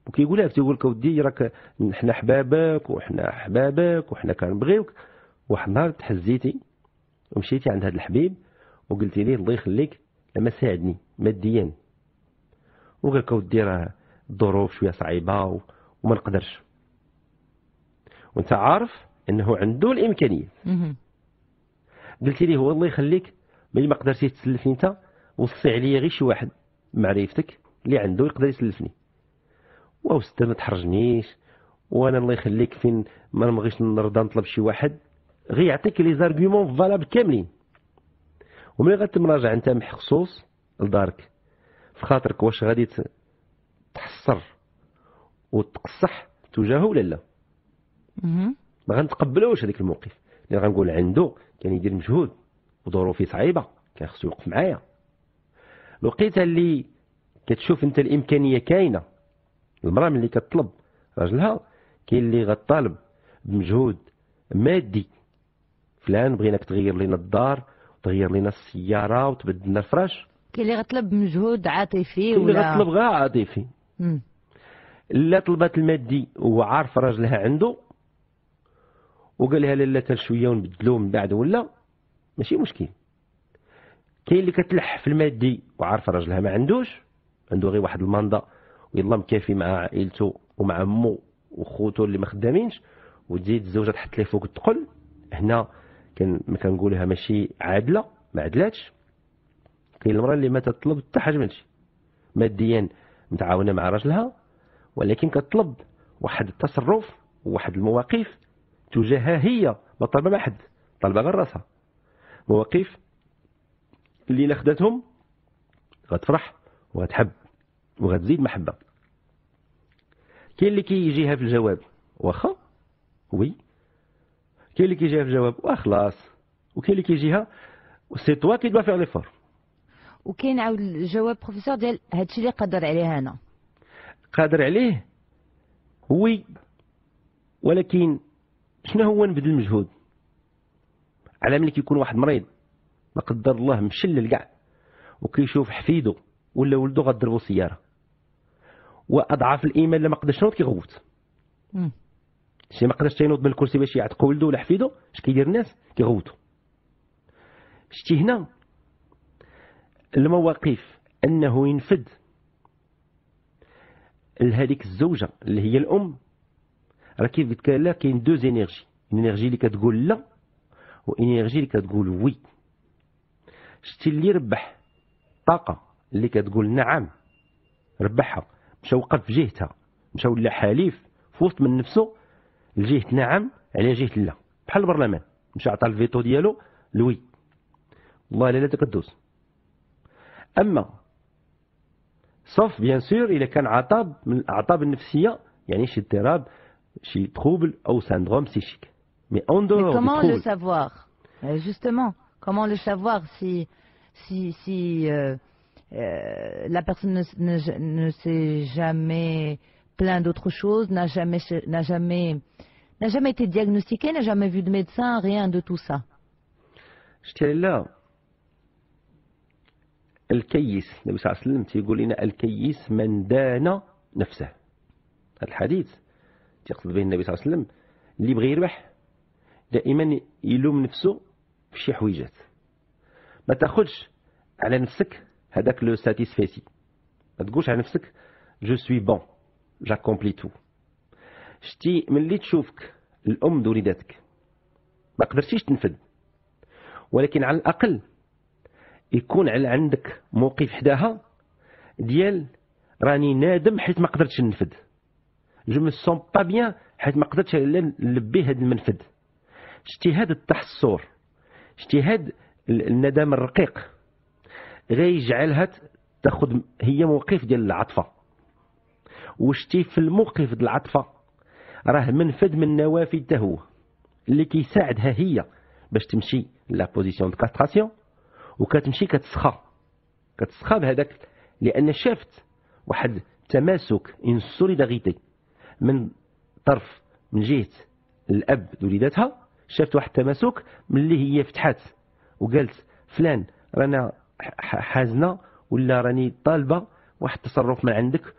وكيقول لك تيقول لك أودي راك حنا حبابك وحنا أحبابك وحنا كنبغيوك. واحد النهار تحزيتي ومشيتي عند هذا الحبيب وقلتي ليه الله يخليك لما ساعدني ماديا وقال لك أودي راه الظروف شوية صعيبة وما نقدرش. وانت عارف انه عنده الامكانيه. قلتي ليه والله يخليك ملي ما قدرتش تسلفني انت وصي عليا غير شي واحد معرفتك اللي عنده يقدر يسلفني. واو ستا ما تحرجنيش وانا الله يخليك فين ما نبغيش نرضى نطلب شي واحد غير يعطيك لي زارغيومون فالابل كاملين. وملي غتم راجع انت مخصوص لدارك في خاطرك واش غادي تحصر وتقصح تجاهه ولا لا؟ ما غنتقبلوش هذاك الموقف اللي غنقول عنده كان يدير مجهود وظروفي صعيبه كان خصو يوقف معايا. الوقيته اللي كتشوف انت الامكانيه كاينه المراه ملي كتطلب راجلها كاين اللي غطالب بمجهود مادي فلان بغيناك تغير لينا الدار وتغير لينا السياره وتبدل لنا الفراش. كاين اللي غطلب بمجهود عاطفي ولا اللي غطلب غير عاطفي. لا طلبات المادي وعارف راجلها عنده وقال لها لا تا شويه ونبدلوه من بعد ولا ماشي مشكل. كاين اللي كتلح في المادي وعارف راجلها ما عندوش عنده غير واحد المنضه ويلا مكافي مع عائلته ومع مو وخوته اللي ما خدامينش وتزيد الزوجه تحط ليه فوق الثقل. هنا كان ما كنقولها ماشي عادله ما عدلاتش. كاين المراه اللي ما تطلب حتى حاجه منشي ماديا متعاونه مع راجلها ولكن كتطلب واحد التصرف وواحد المواقف تجاهها هي ما طالبه مع حد طالبه غير راسها. مواقف اللي الا خداتهم غتفرح وغتحب وغتزيد محبه. كاين اللي كيجيها في الجواب واخا وي، كاين اللي كيجيها في الجواب واخلاص، وكاين اللي كيجيها سي توا كي دوا فيغ لي فور. وكاين عاود الجواب بروفيسور ديال هادشي اللي قادر عليه انا قادر عليه وي، ولكن شنو هو نبذل المجهود؟ على ملي كيكون واحد مريض لا قدر الله مشلل كاع وكيشوف حفيده ولا ولده غضربوا السياره واضعف الايمان لما قدرش ينوض كيغوت. شي ما قدرش ينوض من الكرسي باش يعتق ولده ولا حفيده، اش كيدير الناس؟ كيغوتوا. شتي هنا المواقف انه ينفد لهذيك الزوجه اللي هي الام، راه كيف قلت لك كاين دوز انرجي، انرجي اللي كتقول لا وانرجي اللي كتقول وي. شتي اللي ربح الطاقه اللي كتقول نعم ربحها، مشى وقف في جهتها، مشى ولا حليف في وسط من نفسه لجهه نعم على جهه لا، بحال البرلمان مشى عطى الفيتو ديالو لوي، والله الا لا تكدوز. اما صف بيان سور الا كان عطاب من الاعطاب النفسيه، يعني شي اضطراب شي تروبل او سندروم سيشيك. مي اون دو كومون لو سافوار جوستومون، كومون لو سافوار سي سي سي Euh, la personne ne, ne, ne s'est jamais plaint d'autre chose, n'a jamais, n'a jamais, n'a jamais été diagnostiquée, n'a jamais vu de médecin, rien de tout ça. Là, الكيس النبي صلى الله عليه وسلم تيقول لنا الكيس من دان نفسه. هذا الحديث تيقصد به النبي صلى الله عليه وسلم اللي بغى يربح دائما يلوم نفسه في شي حويجات. ما تاخذش على نفسك هذاك لو ساتيسفيسي، ما تقولش على نفسك جو سوي بون جاكومبلي تو. شتي ملي تشوفك الام دوليداتك ما قدرتيش تنفذ، ولكن على الاقل يكون على عندك موقف حداها ديال راني نادم حيت ما قدرتش ننفذ، جو مي سون با بيان حيت ما قدرتش نلبي هذا المنفذ. شتي هذا التحسر، شتي هذا الندم الرقيق غيجعلها تاخذ هي موقف ديال العاطفه. وشتي في الموقف ديال العاطفه راه منفذ من نوافذ تا هو اللي كيساعدها هي باش تمشي لا بوزيسيون دو كاستراسيون، وكتمشي كتسخى كتسخى بهذاك، لان شافت واحد تماسك ان سوليداريتي من طرف من جهه الاب لوليداتها، شافت واحد التماسك ملي هي فتحات وقالت فلان رانا حازنه ولا راني طالبه واحد التصرف من عندك.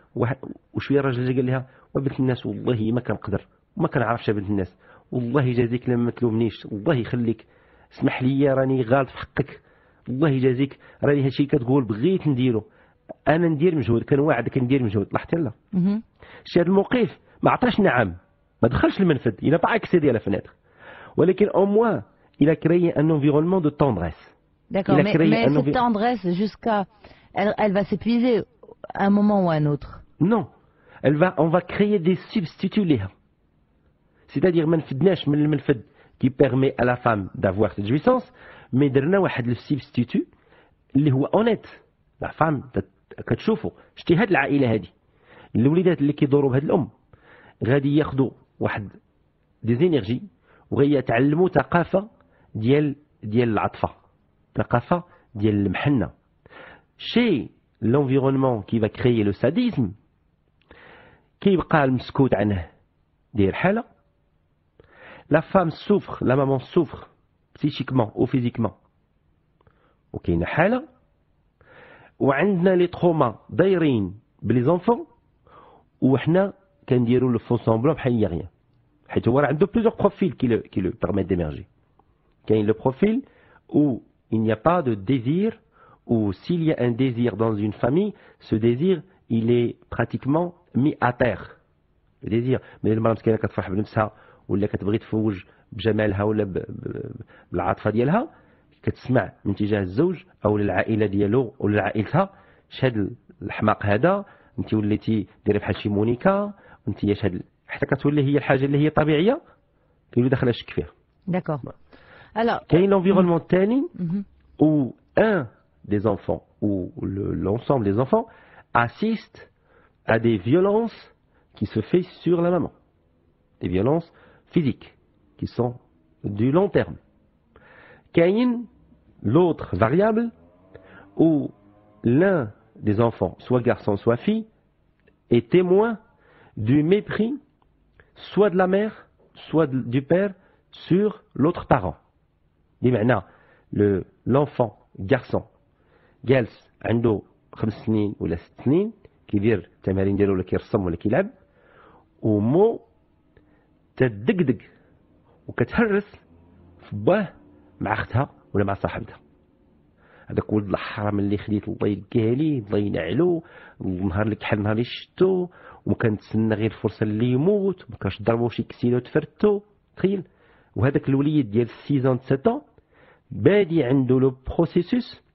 وشويه الراجل اللي قال لها وبنت الناس والله ما كنقدر وما كنعرفش بنت الناس، والله يجازيك لما تلومنيش، والله يخليك اسمح لي راني غالط في حقك، والله يجازيك راني هادشي اللي كتقول بغيت نديرو، انا ندير مجهود كنواعدك ندير مجهود. لاحظتي لا؟ شتي هذا الموقف ما عطاش نعم، ما دخلش المنفذ، الى با اكسيدي على فناتر، ولكن او موا الى كريي ان انفيرونمون دو توندريس. D'accord, mais, mais cette envie... tendresse jusqu'à... Elle, elle va s'épuiser à un moment ou à un autre. Non, elle va, on va créer des substituts. C'est-à-dire, qui permet à la femme d'avoir cette jouissance, mais le substitut, qui est honnête. La femme, tu vois, je t'ai dit, la famille, les qui dorment cette femme, ils vont prendre des énergies, et ils vont apprendre la culture ثقافة ديال المحنة. شي لونفيرونمون كي باكريي لو ساديزم كيبقى المسكوت عنه ديال الحالة. لا فام سوفر، لا مامون سوفر بسيشيكمون أو فيزيكمون، وكاينة حالة وعندنا لي تخوما دايرين بلي زونفون، وحنا كنديرو لو فون سومبلون بحال هي غيان، حيت هو راه عنده بليزيوغ بروفيل كي لو كي لو بيرميت ديميرجي. كاين لو بروفيل أو il n'y a pas de désir, ou s'il y a un désir dans une famille, ce désir, il est pratiquement mis à terre. Le désir, mais le malade qui a été fait de ça, ou qui a été fait de fouge, بجمالها ولا بالعاطفه ديالها، كتسمع من تجاه الزوج او للعائله ديالو ولا لعائلتها، شاد الحماق هذا، انت وليتي ديري بحال شي مونيكا، انت يا شاد، حتى كتولي هي الحاجه اللي هي طبيعيه، كيولي داخله الشك فيها. داكور. Alors, il y a l'environnement tannin où un des enfants, ou l'ensemble des enfants, assiste à des violences qui se font sur la maman. Des violences physiques, qui sont du long terme. Caïn, l'autre variable, où l'un des enfants, soit garçon, soit fille, est témoin du mépris, soit de la mère, soit de, du père, sur l'autre parent. Dit maintenant, le l'enfant, garçon, جالس عنده خمس سنين ولا ست سنين كيدير التمارين ديالو ولا كيرسم ولا كيلعب ومو تدقدق وكتهرس في باه مع اختها ولا مع صاحبتها. هذاك ولد الحرام اللي خديت الله يلقاه ليه الله ينعلو النهار اللي كحل نهار اللي شتو وكنتسنى غير الفرصه اللي يموت ومكانش ضربو شي كسيله وتفرتو تخيل. وهذاك الوليد ديال ستة سبعة بادي عنده لو بروسيسوس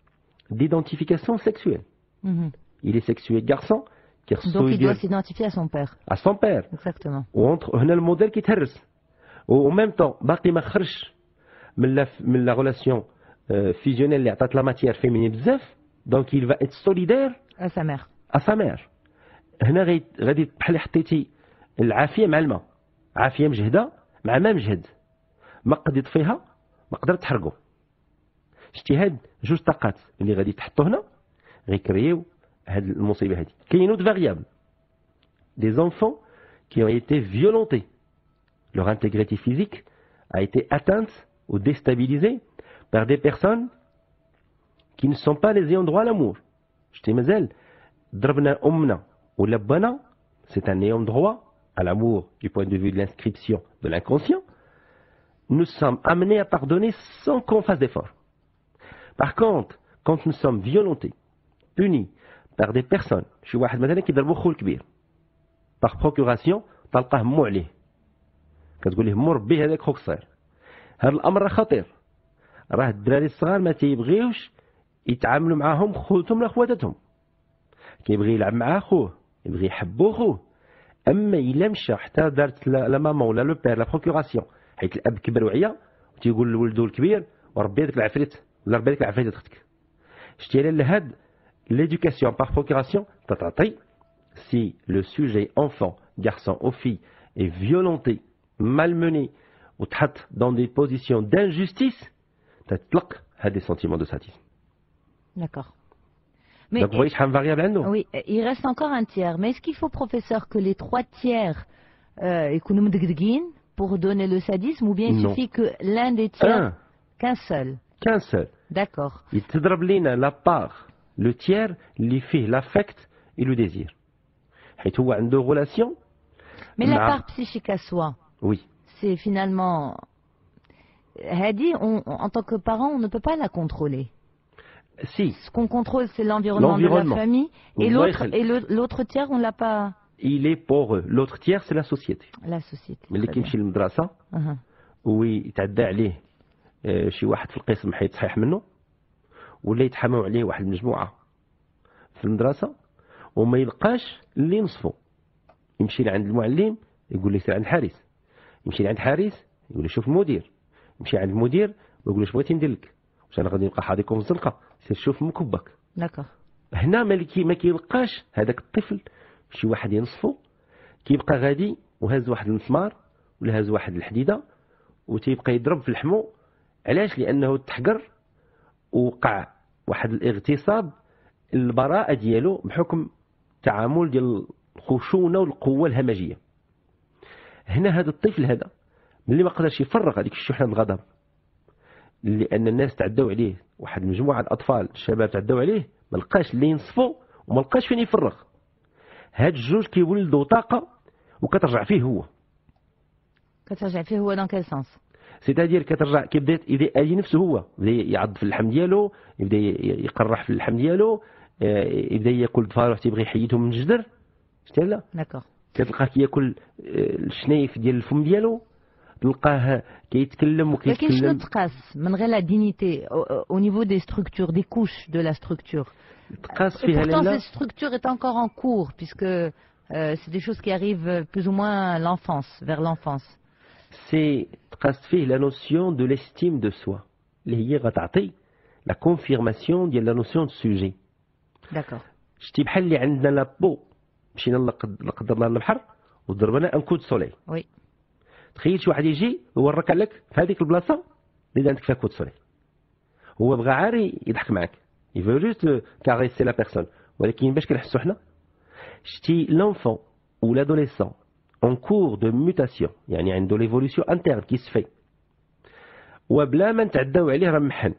d'identification sexuelle. Mm-hmm. Il est sexué garçon. Qui Donc il doit s'identifier à son père. À son père. Exactement. Ou entre, on a le modèle qui terresse. Ou en même temps, baqi ma kharch, min la relation euh, fusionnelle, li atat la matière féminine bzaf. Donc il va être solidaire. À sa mère. À sa mère. Hna ghadi bhal htiti l'afia ma alma. Afia mjhda ma ma mjhd. Ma qadit fiha, ma qadrat tharqou. شتي هاد جوج طاقات اللي غادي تحطو هنا غيكريو هاد المصيبه هادي. كاينو دو فاريابل دي زونفون كي ont été violentés, leur intégrité physique a été atteinte ou déstabilisée par des personnes qui ne sont pas les ayants droit à l'amour. شتي مازال ضربنا امنا ولا بانا c'est un ayant droit à l'amour du point de vue de l'inscription de l'inconscient. Nous sommes amenés à pardonner sans qu'on fasse d'effort. Par contre, quand nous sommes violentés, punis par des personnes, chez واحد مثلا كيضربوا خوه الكبير par procuration, تلقاه مو عليه كتقول له مر به هذاك خوك صغير. هذا الامر راه خطير، راه الدراري الصغار ما تيبغيوش يتعاملوا معاهم خوتهم ولا خواتاتهم، كيبغي يلعب مع خوه، يبغي يحبوا خوه. اما الا مشى حتى دارت لا ماما ولا لو بير لا بروكوراسيون، حيت الاب كبر وعيا وتيقول لولده الكبير وربي هذاك العفريت ولا ربي هذيك العفريت اختك. شتي على هاد ليدوكاسيون باغ بروكوراسيون تعطي. Si le sujet enfant, garçon ou fille est violenté, malmené ou traite dans des positions d'injustice, تطلق هاد des sentiments de sadisme. D'accord. Mais donc vous voyez شحال variable عندهم. Oui, il reste encore un tiers. Mais est-ce qu'il faut, professeur, que les trois tiers يكونوا مدقدقين pour donner le sadisme, ou bien il suffit que l'un des tiers, qu'un seul? Qu'un seul. D'accord. Il te drabline la part, le tiers, les filles, l'affect et le désir. Et tu vois, en deux relations. Mais la part psychique à soi. Oui. C'est finalement. Hadi, on, on, en tant que parent, on ne peut pas la contrôler. Si. Ce qu'on contrôle, c'est l'environnement de la famille. Et l'autre, et l'autre tiers, on l'a pas. Il est pour eux. L'autre tiers, c'est la société. La société. Mais l'équipe chez le madrasa. Oui, t'as d'aller. شي واحد في القسم حيتصحيح منه ولا يتحاموا عليه واحد المجموعه في المدرسه وما يلقاش اللي ينصفو، يمشي لعند المعلم يقول لي سير عند الحارس، يمشي لعند الحارس يقول لي شوف المدير، يمشي عند المدير ويقول له بغيتي ندير لك واش انا غادي نبقى حاضيكم في الزنقه، سير شوف مكبك. داكوغ. هنا ملي ما كيلقاش هذاك الطفل شي واحد ينصفو كيبقى غادي وهز واحد المسمار ولا هز واحد الحديده وتيبقى يضرب في الحمو. علاش؟ لأنه تحقر وقع واحد الاغتصاب البراءة ديالو بحكم تعامل ديال الخشونة والقوة الهمجية. هنا هذا الطفل هذا ملي ما قدرش يفرغ هذيك الشحنة الغضب لأن الناس تعداو عليه، واحد المجموعة الأطفال الشباب تعداو عليه، ما لقاش اللي ينصفو وما لقاش فين يفرغ. هاد الجوج كيولدوا طاقة وكترجع فيه هو. كترجع فيه هو دون كيل سونس؟ سيتادير كترجع كيبدا يدي نفسه هو، يبدا يعض في اللحم ديالو، يبدا يقرح في اللحم ديالو، يبدا ياكل ضفاروح تيبغي يحيدهم من الجدر. شتي لا؟ داكوغ. كتلقاه كياكل الشنايف ديال الفم ديالو، تلقاه كيتكلم وكيتكلم. ولكن شنو تقاس من غير لا دينيتي او نيفو دي ستركتور دي كوش دو لا ستركتور؟ تقاس فيها لا. لا ستركتور ايت انكور ان كور بيسك سي دي شوز كي اريف بلوز او موان لانفونس فيغ لانفونس. C'est la notion de l'estime de soi. La confirmation de la notion de sujet. D'accord. Je dis que la peau مشينا لا قدر الله للبحر وضربنا ان كود سولي. وي. تخيل شي واحد يجي يوريك لك في هذيك البلاصه اللي عندك فيها كود سولي. هو بغى عاري يضحك معك. يفو جوست كاريسي لا بيرسون. ولكن باش كنحسوا حنا شتي لونفون ou l'adolescent en cours de mutation, يعني عنده l'évolution interne qui se fait. وبلا ما نتعداو عليه راه محن.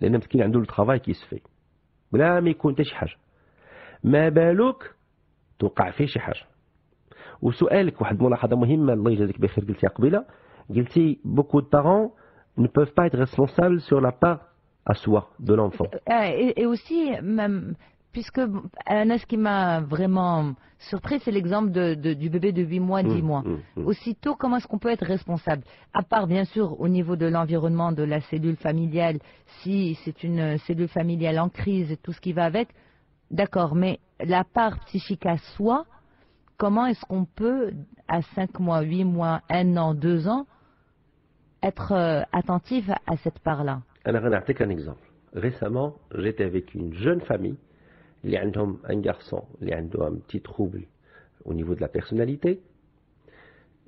لأن مسكين عنده لو ترافاي كي se fait. بلا ما يكون حتى شي حاجه. ما بالك توقع فيه شي حاجه. وسؤالك واحد ملاحظه مهمه الله يجازيك بخير قلتيها قبيله، قلتي beaucoup de parents ne peuvent pas être responsables sur la part à soi de l'enfant. Et, et aussi même puisque Anna, ce qui m'a vraiment surpris, c'est l'exemple de, de, du bébé de huit mois, dix mois. Mmh, mmh. Aussitôt, comment est-ce qu'on peut être responsable? À part, bien sûr, au niveau de l'environnement, de la cellule familiale, si c'est une cellule familiale en crise et tout ce qui va avec, d'accord, mais la part psychique à soi, comment est-ce qu'on peut, à cinq mois, huit mois, un an, deux ans, être euh, attentif à cette part-là? Alors, on a un exemple. Récemment, j'étais avec une jeune famille. Il y a un garçon, il y a un petit trouble au niveau de la personnalité.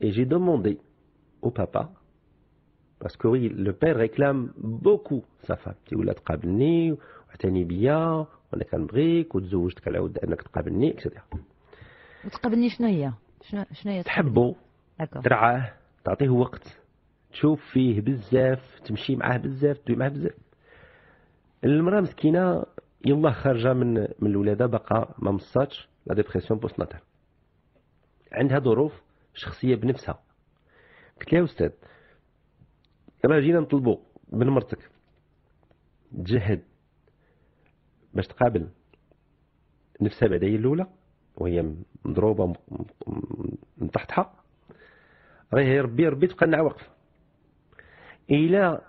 Et j'ai demandé au papa, parce que oui, le père réclame beaucoup sa femme. Il a dit, on a bien, on a un brique, on a un et cetera. On يلا خارجه من من الولاده باقا ما مصاتش لا ديبرسيون بوست ناتال، عندها ظروف شخصيه بنفسها. قلت لها استاذ راه جينا نطلبوا من مرتك تجهد باش تقابل نفسها بعدايا الاولى وهي مضروبه من تحتها، راهي ربي ربي تبقى لنا واقفه. الى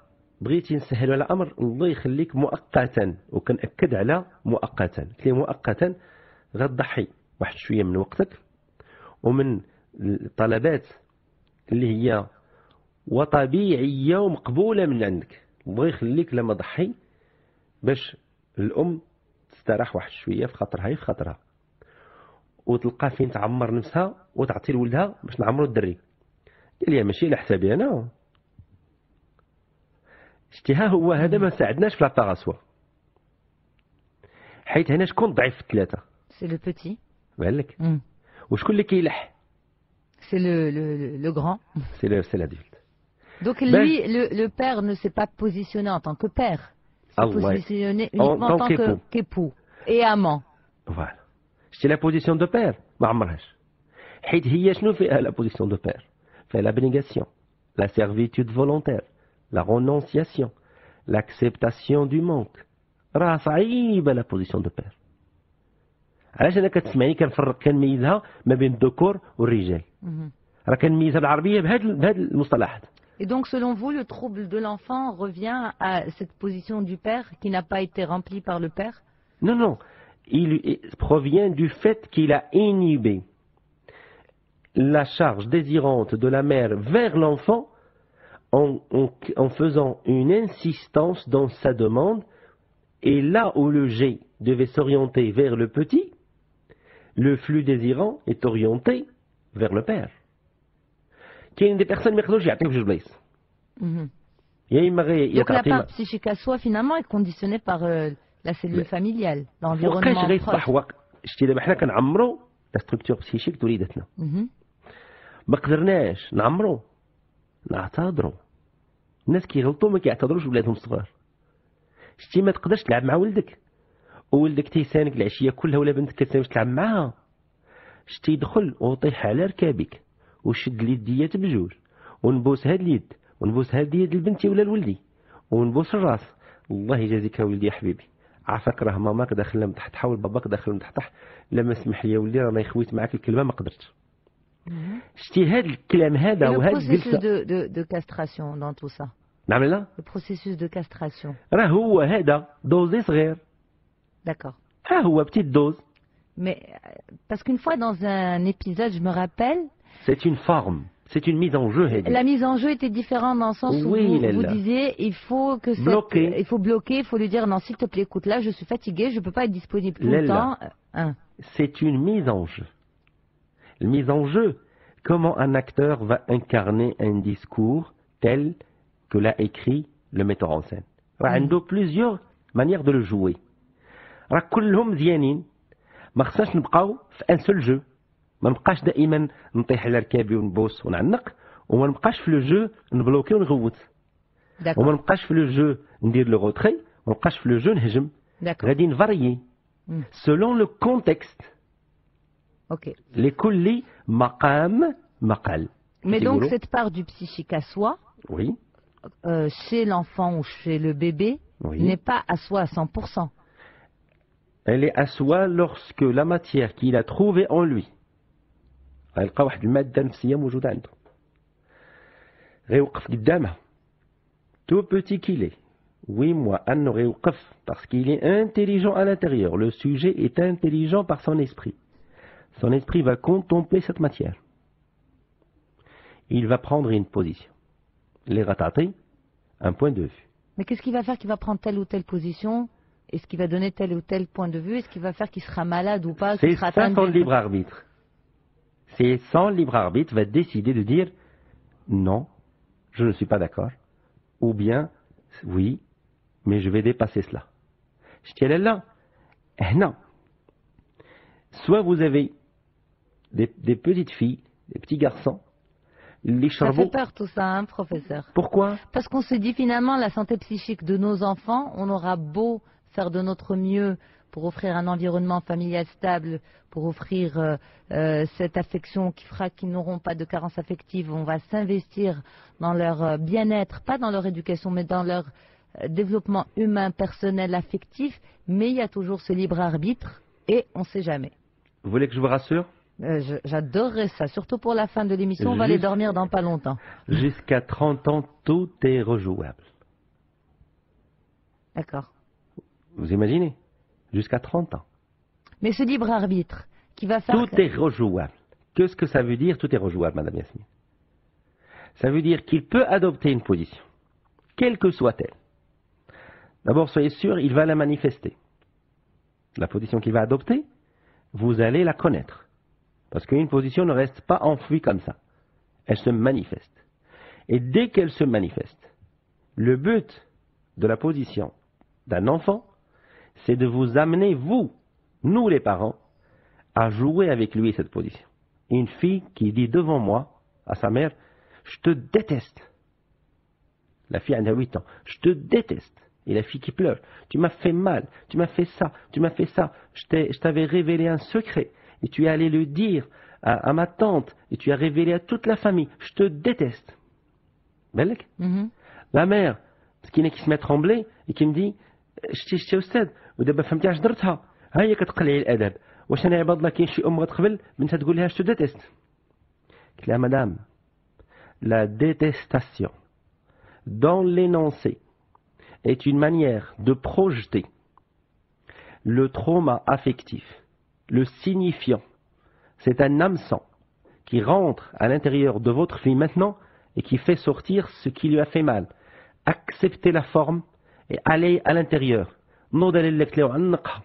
بغيتي نسهل على امر الله يخليك مؤقتا، وكنأكد على مؤقتا. قلت لي مؤقتا غتضحي واحد شويه من وقتك ومن الطلبات اللي هي وطبيعيه ومقبوله من عندك. الله يخليك لما ضحي باش الام تستراح واحد شويه في خاطرها في خاطرها وتلقى فين تعمر نفسها وتعطي لولدها باش نعمرو الدري. قال لي ماشي على حسابي انا. شتي ها هو هذا ما ساعدناش في لاباراسوا، حيت هنا شكون ضعيف في الثلاثه؟ سي لو بوتي. بالك وشكون اللي كيلح؟ سي لو لو لو غران، سي لو سي لادولت. دونك لوي لو بير نو سي با بوزيسيوني ان طون كو بير، سي بوزيسيوني ان طون كيبو اي امون. فوالا شتي لا بوزيسيون دو بير ما عمرهاش، حيت هي شنو فيها لا بوزيسيون دو بير؟ فيها لابنيغاسيون، لا سيرفيتود فولونتير، la renonciation, l'acceptation du manque. راه صعيبه لا بوزيسيون دو بير. علاش انا كتسمعني كنفرق كنميزها ما بين الذكور والرجال. راه كنميزها بالعربيه بهذا بهذا المصطلحات. Et donc selon vous le trouble de l'enfant revient à cette position du père qui n'a pas été remplie par le père? Non non, il provient du fait qu'il a inhibé la charge désirante de la mère vers l'enfant. En, en, en faisant une insistance dans sa demande, et là où le G devait s'orienter vers le petit, le flux désirant est orienté vers le père. Qu'il y a une des personnes mercredi à mm-hmm. Donc la part psychique à soi finalement est conditionnée par euh, la cellule Mais, familiale, l'environnement proche. Je dis d'abord qu'on amène la structure psychique de l'idée. Mais qu'dernage, n'amène. نعتذروا الناس كيغلطوا ما كيعتذروش ولادهم الصغار. شتي ما تقدرش تلعب مع ولدك وولدك تيسانك العشيه كلها ولا بنتك كتساويش تلعب معاها. شتي يدخل وطيح على ركابك وشد اليديات بجوج ونبوس هاد اليد ونبوس هاد اليد لبنتي ولا لولدي ونبوس الراس. الله يجازيك يا ولدي يا حبيبي، عافاك راه ماماك داخله من تحت، حاول باباك داخل من تحت. لما سمح لي ولدي رانا خويت معاك الكلمه ما قدرتش. شتي هاد الكلام هذا وهاد الجلسه دو كاستراسيون دون تو سا نعمل لا لو بروسيسوس دو كاستراسيون راه هو هذا دوزي صغير. داكور ها هو بتيت دوز مي باسكو اون فوا دون ان ايبيزود جو مي رابيل سي اون فورم سي اون ميز ان جو هذه لا ميز ان جو ايتي ديفيرون دون سونس où vous disiez il faut que il faut bloquer il faut lui dire non s'il te plaît écoute là je suis fatigué je peux pas être disponible tout le temps. c'est une mise en jeu. La mise en jeu, comment un acteur va incarner un discours tel que l'a écrit le metteur en scène. Il y a plusieurs manières de le jouer. Un seul jeu. ما نبقاش دائما نطيح على ركابي ونبوس ونعنق وما نبقاش في لو جو نبلوكي ونغوت وما نبقاش في لو جو ندير لو روتري وما نبقاش في لو جو نهجم غادي نفاريي سولون لو كونتكست اوكي لكل مقام مقال. Mais donc cette part du psychique à soi, oui, euh, chez l'enfant ou chez le bébé, oui, n'est pas à soi à cent pour cent. Elle est à soi lorsque la matière qu'il a trouvée en lui غيلقى واحد المادة نفسية موجودة عنده غيوقف قدامها تو بوتي كيلي وي موا انه غيوقف باسكو il est intelligent à l'intérieur, le sujet est intelligent par son esprit, son esprit va contempler cette matière, il va prendre une position, les ratater un point de vue. Mais qu'est-ce qu'il va faire qu'il va prendre telle ou telle position? Est-ce qu'il va donner tel ou tel point de vue? Est-ce qu'il va faire qu'il sera malade ou pas? C'est ça son libre arbitre. C'est sans libre arbitre va décider de dire non, je ne suis pas d'accord, ou bien oui, mais je vais dépasser cela. Je dis là, non. Soit vous avez des, des petites filles, des petits garçons, les charbons. Ça fait peur tout ça, hein, professeur. Pourquoi? Parce qu'on se dit finalement la santé psychique de nos enfants, on aura beau faire de notre mieux pour offrir un environnement familial stable, pour offrir euh, euh, cette affection qui fera qu'ils n'auront pas de carence affective. On va s'investir dans leur bien-être, pas dans leur éducation, mais dans leur euh, développement humain, personnel, affectif. Mais il y a toujours ce libre arbitre et on ne sait jamais. Vous voulez que je vous rassure? euh, J'adorerais ça, surtout pour la fin de l'émission. On va aller dormir dans pas longtemps. Jusqu'à trente ans, tout est rejouable. D'accord. Vous imaginez? Jusqu'à trente ans. Mais ce libre arbitre qui va faire... Tout que... est rejouable. Qu'est-ce que ça veut dire? Tout est rejouable, Madame Yasmine. Ça veut dire qu'il peut adopter une position, quelle que soit-elle. D'abord, soyez sûr, il va la manifester. La position qu'il va adopter, vous allez la connaître. Parce qu'une position ne reste pas enfouie comme ça. Elle se manifeste. Et dès qu'elle se manifeste, le but de la position d'un enfant... c'est de vous amener, vous, nous les parents, à jouer avec lui cette position. Une fille qui dit devant moi, à sa mère, « Je te déteste ». La fille en a huit ans. « Je te déteste ». Et la fille qui pleure. « Tu m'as fait mal, tu m'as fait ça, tu m'as fait ça. Je t'avais révélé un secret et tu es allé le dire à, à ma tante et tu as révélé à toute la famille. Je te déteste. » Mm-hmm. La mère, qui n'est qui se met trembler et qui me dit « Je t'ai osté ». ودابا فهمتي علاش درتها ها هي كتقلعي الادب واش انا عباد الله كاين شي ام غتقبل بنتها تقول لها شتو ديتيست قلت لها مدام لا ديتيستاسيون دون لينونسي est une manière de projeter le trauma affectif, le signifiant. C'est un hameçon qui rentre à l'intérieur de votre fille maintenant et qui fait sortir ce qui lui a fait mal. Acceptez la forme et allez à l'intérieur. نوض على اللفت له عنقها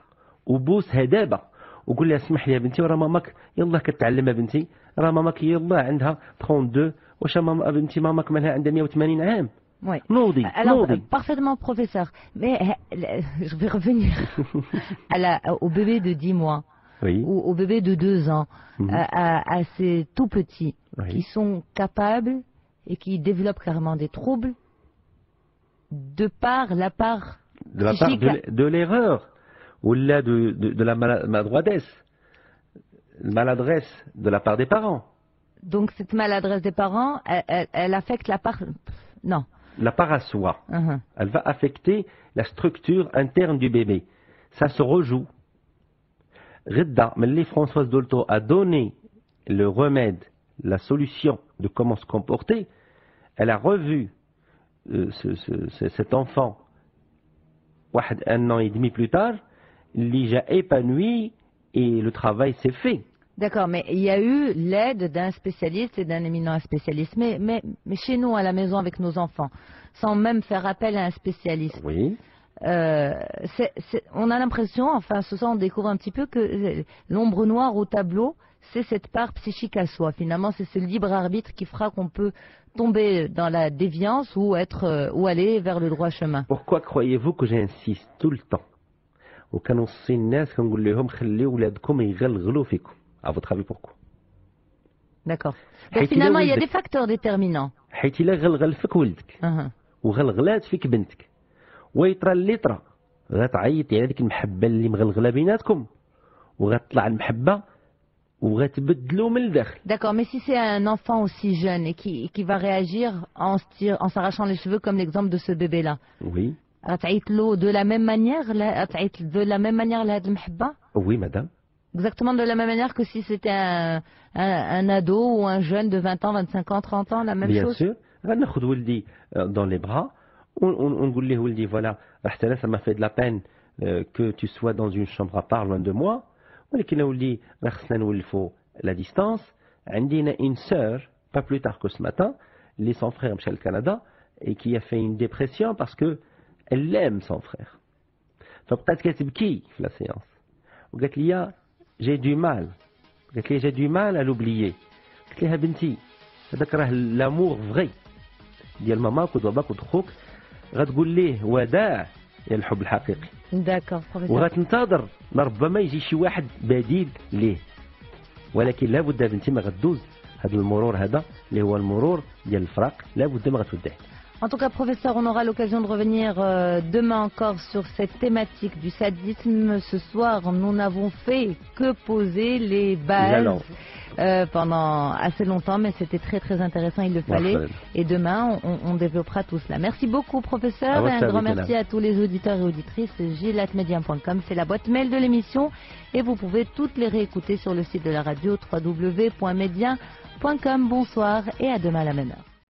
وبوسها دابا وقول لها اسمح لي يا بنتي ورا ماماك يلاه كتعلم يا بنتي راه ماماك يلاه عندها trente-deux واش ماما بنتي ماماك مالها عندها مية وثمانين عام. Oui. Maudit, alors, maudit. Parfaitement, professeur. Mais je vais revenir à la, au bébé de dix mois, oui, ou au bébé de deux ans, mm-hmm, à, à ces tout petits, oui, qui sont capables et qui développent carrément des troubles de par la part... de la part de l'erreur ou là de, de, de la maladresse, maladresse de la part des parents. Donc cette maladresse des parents, elle, elle, elle affecte la part... Non. La part à soi. Uh-huh. Elle va affecter la structure interne du bébé. Ça se rejoue. Ridda, mais Françoise Dolto a donné le remède, la solution de comment se comporter. Elle a revu euh, ce, ce, cet enfant un an et demi plus tard, l'I J A épanouie et le travail s'est fait. D'accord, mais il y a eu l'aide d'un spécialiste et d'un éminent spécialiste. Mais, mais, mais chez nous, à la maison, avec nos enfants, sans même faire appel à un spécialiste, oui, Euh, c'est, c'est, on a l'impression, enfin ce soir on découvre un petit peu que l'ombre noire au tableau, c'est cette part psychique à soi. Finalement, c'est ce libre arbitre qui fera qu'on peut tomber dans la déviance ou, être, ou aller vers le droit chemin. Pourquoi croyez-vous que j'insiste tout le temps? À votre avis, pourquoi? D'accord. Donc finalement, il y a des facteurs déterminants. Uh-huh. ويطرى اللي طرى غتعيطي على ديك المحبه اللي مغلغله بيناتكم وغتطلع المحبه وغتبدلو من الداخل. D'accord, mais si c'est un enfant aussi jeune et qui qui va réagir en en s'arrachant les cheveux comme l'exemple de ce bébé là. Oui. غتعيطلو de la même manière غتعيط de la même manière لهاد المحبه. Oui, madame. Exactement de la même manière que si c'était un, un un ado ou un jeune de vingt ans, vingt-cinq ans, trente ans, la même Bien chose. Bien sûr. غناخذ ولدي dans les bras. On dit, on dit, voilà, ça m'a fait de la peine euh, que tu sois dans une chambre à part, loin de moi. Mais on dit, il faut la distance. On dit, une sœur, pas plus tard que ce matin, elle est son frère chez le Canada, et qui a fait une dépression parce qu'elle aime son frère. Donc, peut-être qu'elle s'est qui la séance. On dit, j'ai du mal. J'ai du mal à l'oublier. On dit, l'amour vrai. On dit, maman, on doit pas qu'on trouve. غتقول ليه وداع يا الحب الحقيقي. داكور بروفيسور. وغتنتظر ربما يجي شي واحد بديل ليه. ولكن لابد بنتي ما غدوز هذا المرور هذا اللي هو المرور ديال الفراق لابد ما غتوداه. En tout cas, professeur, on aura l'occasion de revenir euh, demain encore sur cette thématique du sadisme. Ce soir, nous n'avons fait que poser les bases euh, pendant assez longtemps, mais c'était très très intéressant, il le fallait. Merci. Et demain, on, on développera tout cela. Merci beaucoup, professeur, et un grand merci à tous les auditeurs et auditrices. gilmedi point com, c'est la boîte mail de l'émission, et vous pouvez toutes les réécouter sur le site de la radio w w w point median point com. Bonsoir et à demain à la même heure.